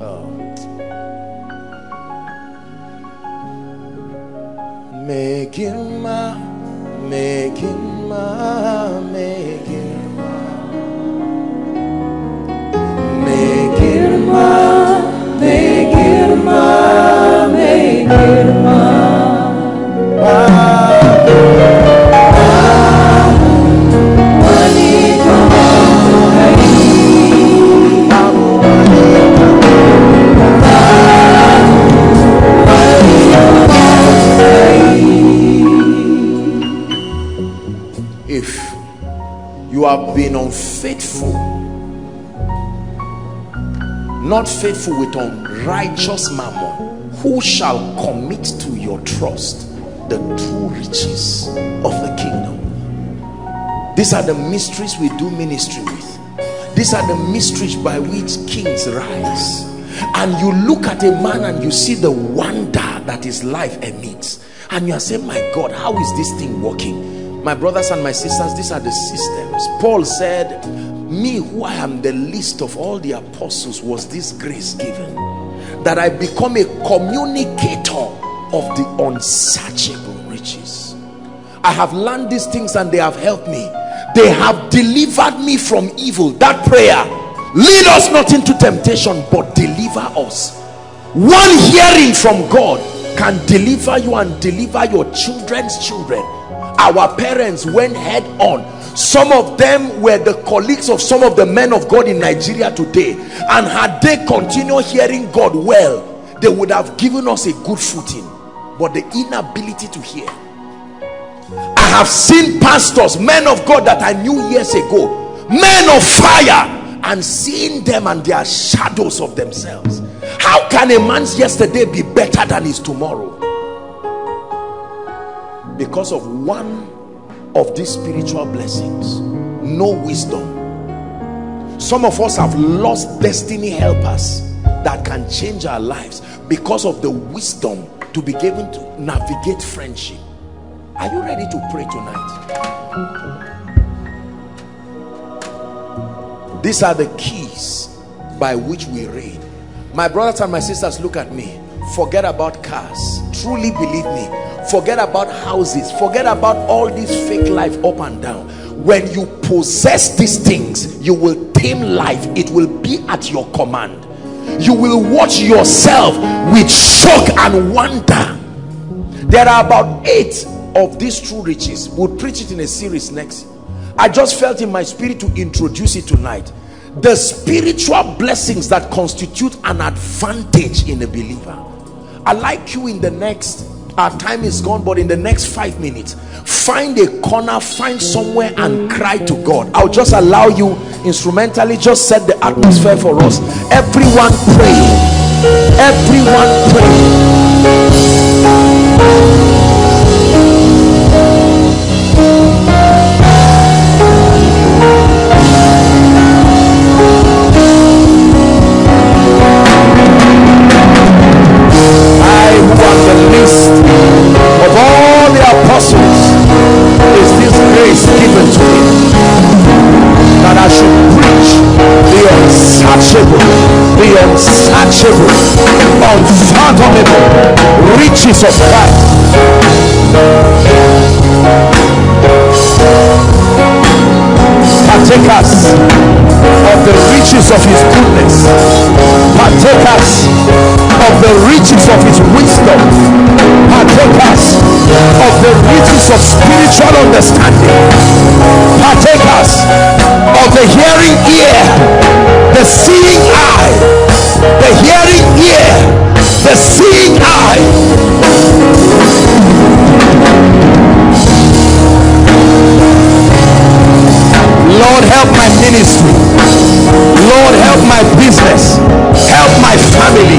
Oh. Make him my. Me girma, me girma, if you have been unfaithful, not faithful with unrighteous mammon, who shall commit to your trust the true riches of the kingdom? These are the mysteries we do ministry with. These are the mysteries by which kings rise. And you look at a man and you see the wonder that his life emits, and you are saying, my God, how is this thing working? My brothers and my sisters, these are the systems. Paul said, me who I am the least of all the apostles, was this grace given, that I become a communicator of the unsearchable riches. I have learned these things and they have helped me. They have delivered me from evil. That prayer, lead us not into temptation, but deliver us. One hearing from God can deliver you and deliver your children's children. Our parents went head on. Some of them were the colleagues of some of the men of God in Nigeria today. And had they continued hearing God well, they would have given us a good footing. But the inability to hear. I have seen pastors, men of God that I knew years ago, men of fire, and seeing them and their shadows of themselves. How can a man's yesterday be better than his tomorrow? Because of one of these spiritual blessings, no wisdom. Some of us have lost destiny helpers that can change our lives because of the wisdom to be given to navigate friendship. Are you ready to pray tonight? These are the keys by which we reign. My brothers and my sisters, look at me. Forget about cars. Truly believe me. Forget about houses. Forget about all this fake life up and down. When you possess these things, you will tame life. It will be at your command. You will watch yourself with shock and wonder. There are about 8 of these true riches. We'll preach it in a series next. I just felt in my spirit to introduce it tonight. The spiritual blessings that constitute an advantage in a believer. I like you in the next, our time is gone, but in the next 5 minutes, find a corner, find somewhere and cry to God. I'll just allow you instrumentally, just set the atmosphere for us. Everyone pray. Everyone pray. unfathomable riches of Christ. Partake us of the riches of his goodness. Partake us of the riches of his wisdom. Partake us of the riches of spiritual understanding. Partake us of the hearing ear, the seeing eye, the hearing ear, the seeing eye. Lord, help my ministry. Lord, help my business. Help my family.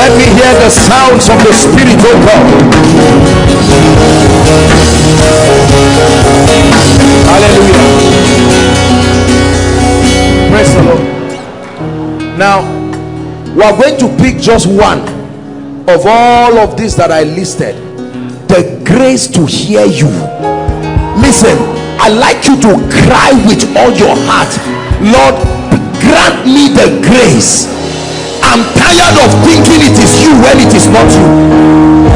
Let me hear the sounds of the Spirit, O God. Hallelujah. Praise the Lord. Now, we are going to pick just one of all of these that I listed. The grace to hear you. Listen, I'd like you to cry with all your heart. Lord, grant me the grace. I'm tired of thinking it is you when it is not you.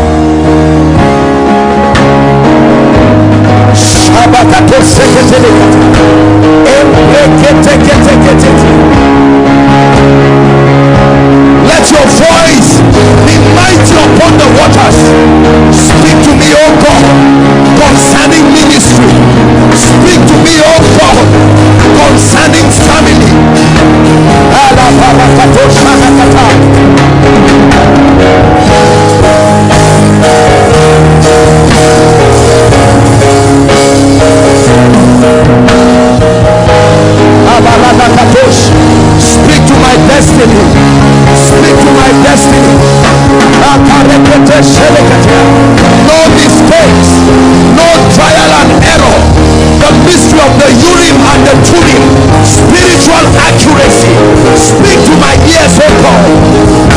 Let your voice be mighty upon the waters. Speak to me, O God, concerning ministry. Speak to me, O God, concerning family. Speak to my destiny. Speak to my destiny. No mistakes, no trial and error. The mystery of the Urim and the Thummim, spiritual accuracy. Speak to my ears, O God.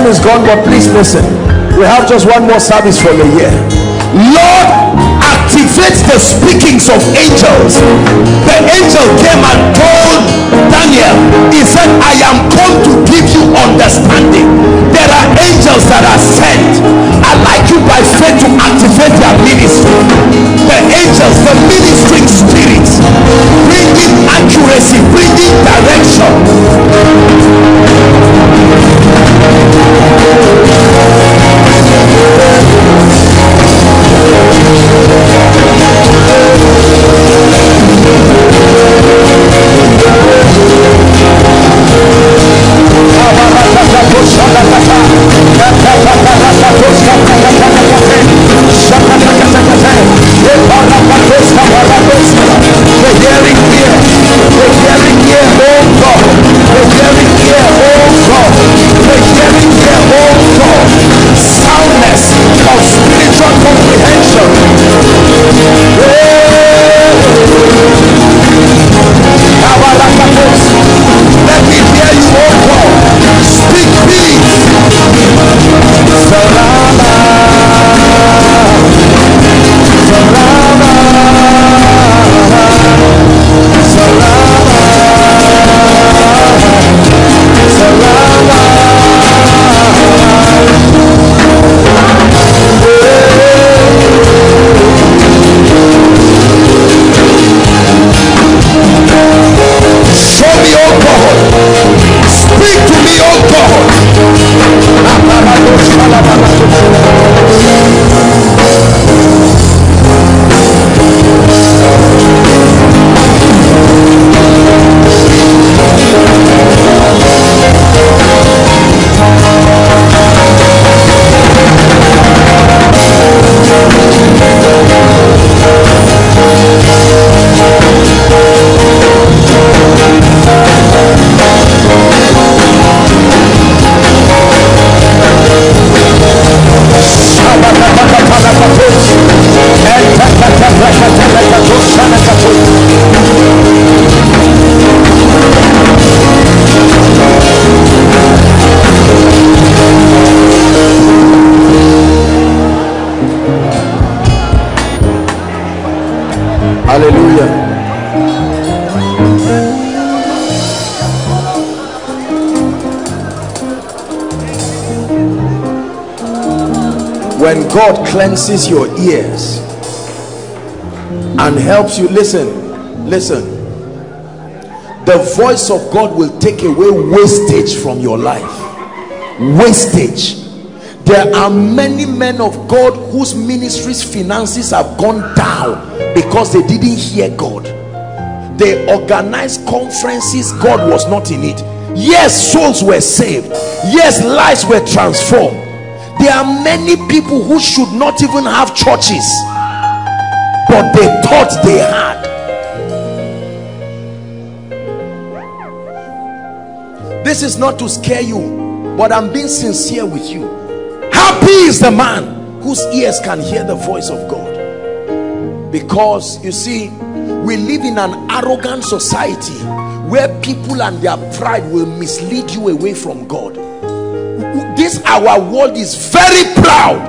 Is gone, but please listen, we have just one more service for the year. Lord, activate the speakings of angels. The angel came and told Daniel, he said, I am come to give you understanding. There are angels that are sent. I like you by faith to activate their ministry. The angels, the ministering spirits, bringing accuracy, bringing direction. When God cleanses your ears and helps you listen, the voice of God will take away wastage from your life. Wastage. There are many men of God whose ministries' finances have gone down because they didn't hear God. They organized conferences, God was not in it. Yes, souls were saved. Yes, lives were transformed. There are many people who should not even have churches, but they thought they had. This is not to scare you, but I'm being sincere with you. Happy is the man whose ears can hear the voice of God. Because you see, we live in an arrogant society where people and their pride will mislead you away from God. This our world is very proud.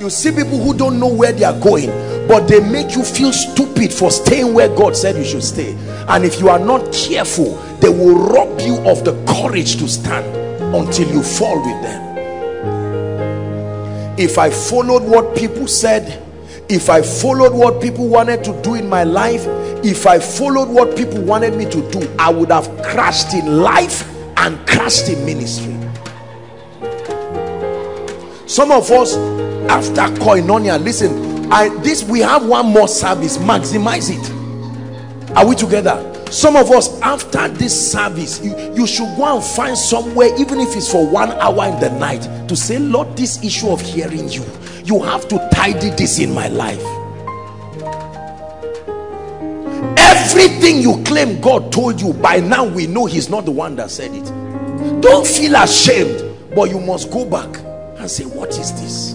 You see people who don't know where they are going, but they make you feel stupid for staying where God said you should stay. And if you are not careful, they will rob you of the courage to stand until you fall with them. If I followed what people said, if I followed what people wanted to do in my life, if I followed what people wanted me to do, I would have crashed in life and crashed in ministry. Some of us, after Koinonia, listen, we have one more service, maximize it. Are we together? Some of us, after this service, you should go and find somewhere, even if it's for 1 hour in the night, to say, Lord, this issue of hearing you, you have to tidy this in my life. Everything you claim God told you, by now we know he's not the one that said it. Don't feel ashamed, but you must go back and say, what is this?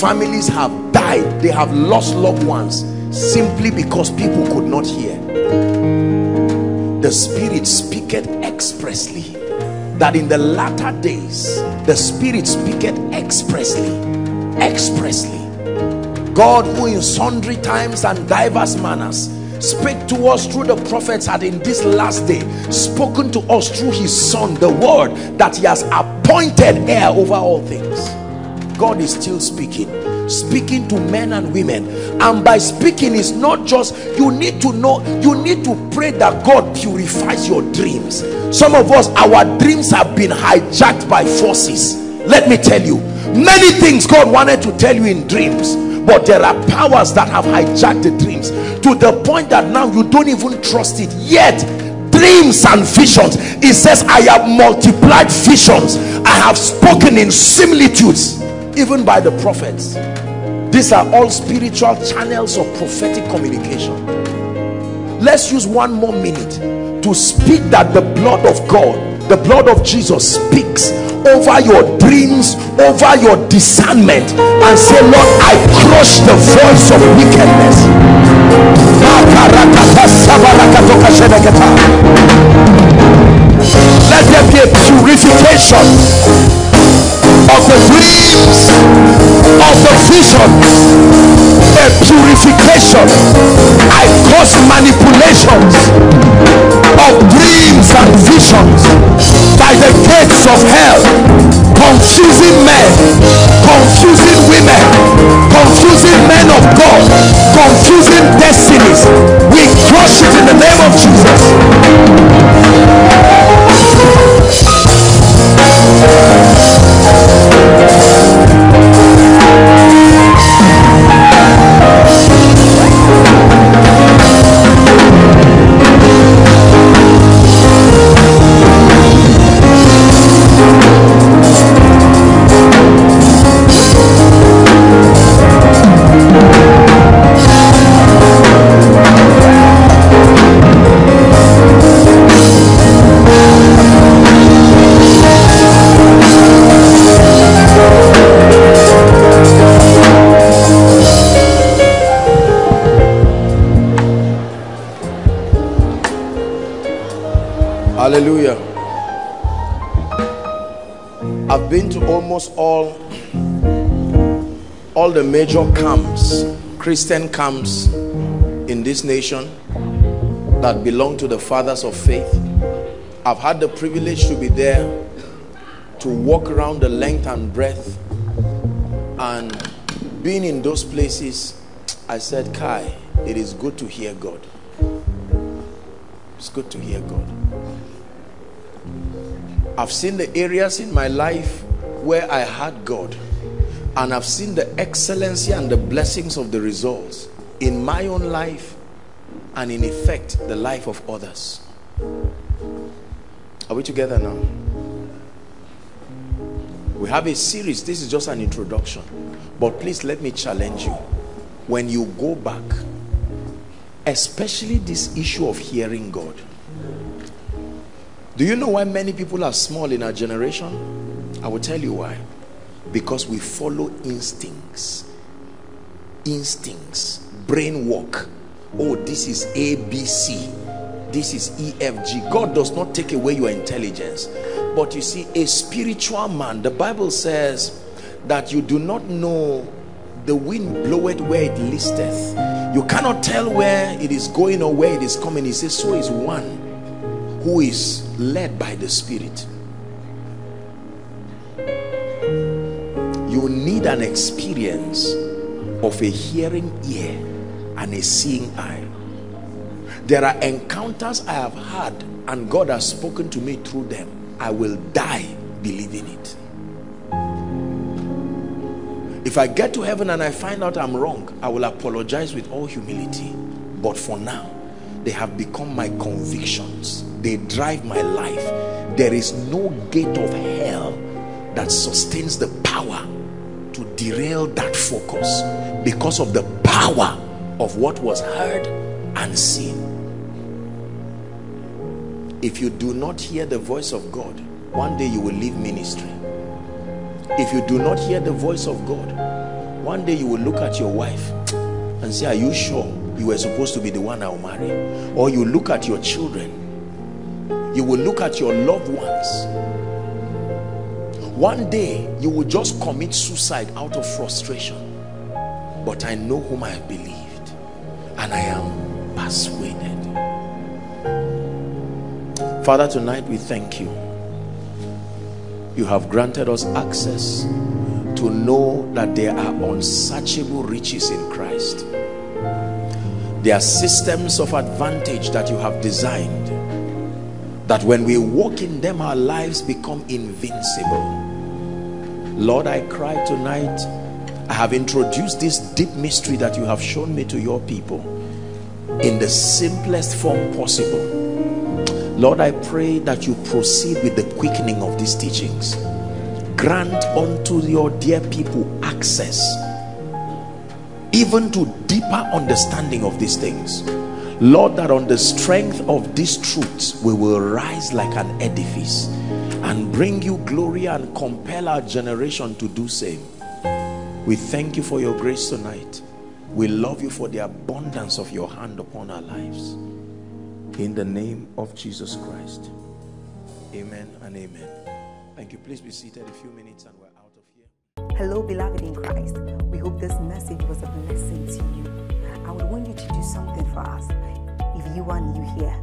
Families have died, they have lost loved ones simply because people could not hear. The Spirit speaketh expressly that in the latter days, the Spirit speaketh expressly. God, who in sundry times and diverse manners spake to us through the prophets, had in this last day spoken to us through his Son, the Word, that he has appointed heir over all things. God is still speaking to men and women, and by speaking, it's not just, you need to know, you need to pray that God purifies your dreams. Some of us, our dreams have been hijacked by forces. Let me tell you, many things God wanted to tell you in dreams, but there are powers that have hijacked the dreams to the point that now you don't even trust it. Yet dreams and visions, it says, I have multiplied visions, I have spoken in similitudes, even by the prophets. These are all spiritual channels of prophetic communication. Let's use one more minute to speak that the blood of God, the blood of Jesus, speaks over your dreams, over your discernment, and say, Lord, I crush the voice of wickedness. Let there be a purification of the dreams, of the vision, a purification. I cause manipulations of dreams and visions by the gates of hell, confusing men, confusing women, confusing men of God, confusing destinies. We crush it in the name of Jesus. Hallelujah. I've been to almost all the major camps, Christian camps in this nation that belong to the fathers of faith. I've had the privilege to be there, to walk around the length and breadth, and being in those places, I said, Kai, it is good to hear God. It's good to hear God. I've seen the areas in my life where I had God, and I've seen the excellency and the blessings of the results in my own life and in effect the life of others. Are we together now? We have a series. This is just an introduction, but please let me challenge you. When you go back, especially this issue of hearing God. Do you know why many people are small in our generation? I will tell you why. Because we follow instincts. Instincts. Brain work. Oh, this is A, B, C. This is E, F, G. God does not take away your intelligence. But you see, a spiritual man, the Bible says that you do not know the wind bloweth where it listeth. You cannot tell where it is going or where it is coming. He says, so is one who is led by the Spirit. You need an experience of a hearing ear and a seeing eye. There are encounters I have had and God has spoken to me through them. I will die believing it. If I get to heaven and I find out I'm wrong, I will apologize with all humility. But for now, they have become my convictions. They drive my life. There is no gate of hell that sustains the power to derail that focus because of the power of what was heard and seen. If you do not hear the voice of God, one day you will leave ministry. If you do not hear the voice of God, one day you will look at your wife and say, are you sure you were supposed to be the one I'll marry? Or you look at your children, you will look at your loved ones. One day you will just commit suicide out of frustration. But I know whom I have believed, and I am persuaded. Father, tonight we thank you. You have granted us access to know that there are unsearchable riches in Christ. There are systems of advantage that you have designed, that when we walk in them, our lives become invincible. Lord, I cry tonight. I have introduced this deep mystery that you have shown me to your people in the simplest form possible. Lord, I pray that you proceed with the quickening of these teachings. Grant unto your dear people access even to deeper understanding of these things. Lord, that on the strength of these truths, we will rise like an edifice and bring you glory and compel our generation to do same. We thank you for your grace tonight. We love you for the abundance of your hand upon our lives. In the name of Jesus Christ. Amen and amen. Thank you. Please be seated a few minutes and we're out of here. Hello, beloved in Christ. We hope this message was a blessing to you. I would want you to do something for us. If you are new here,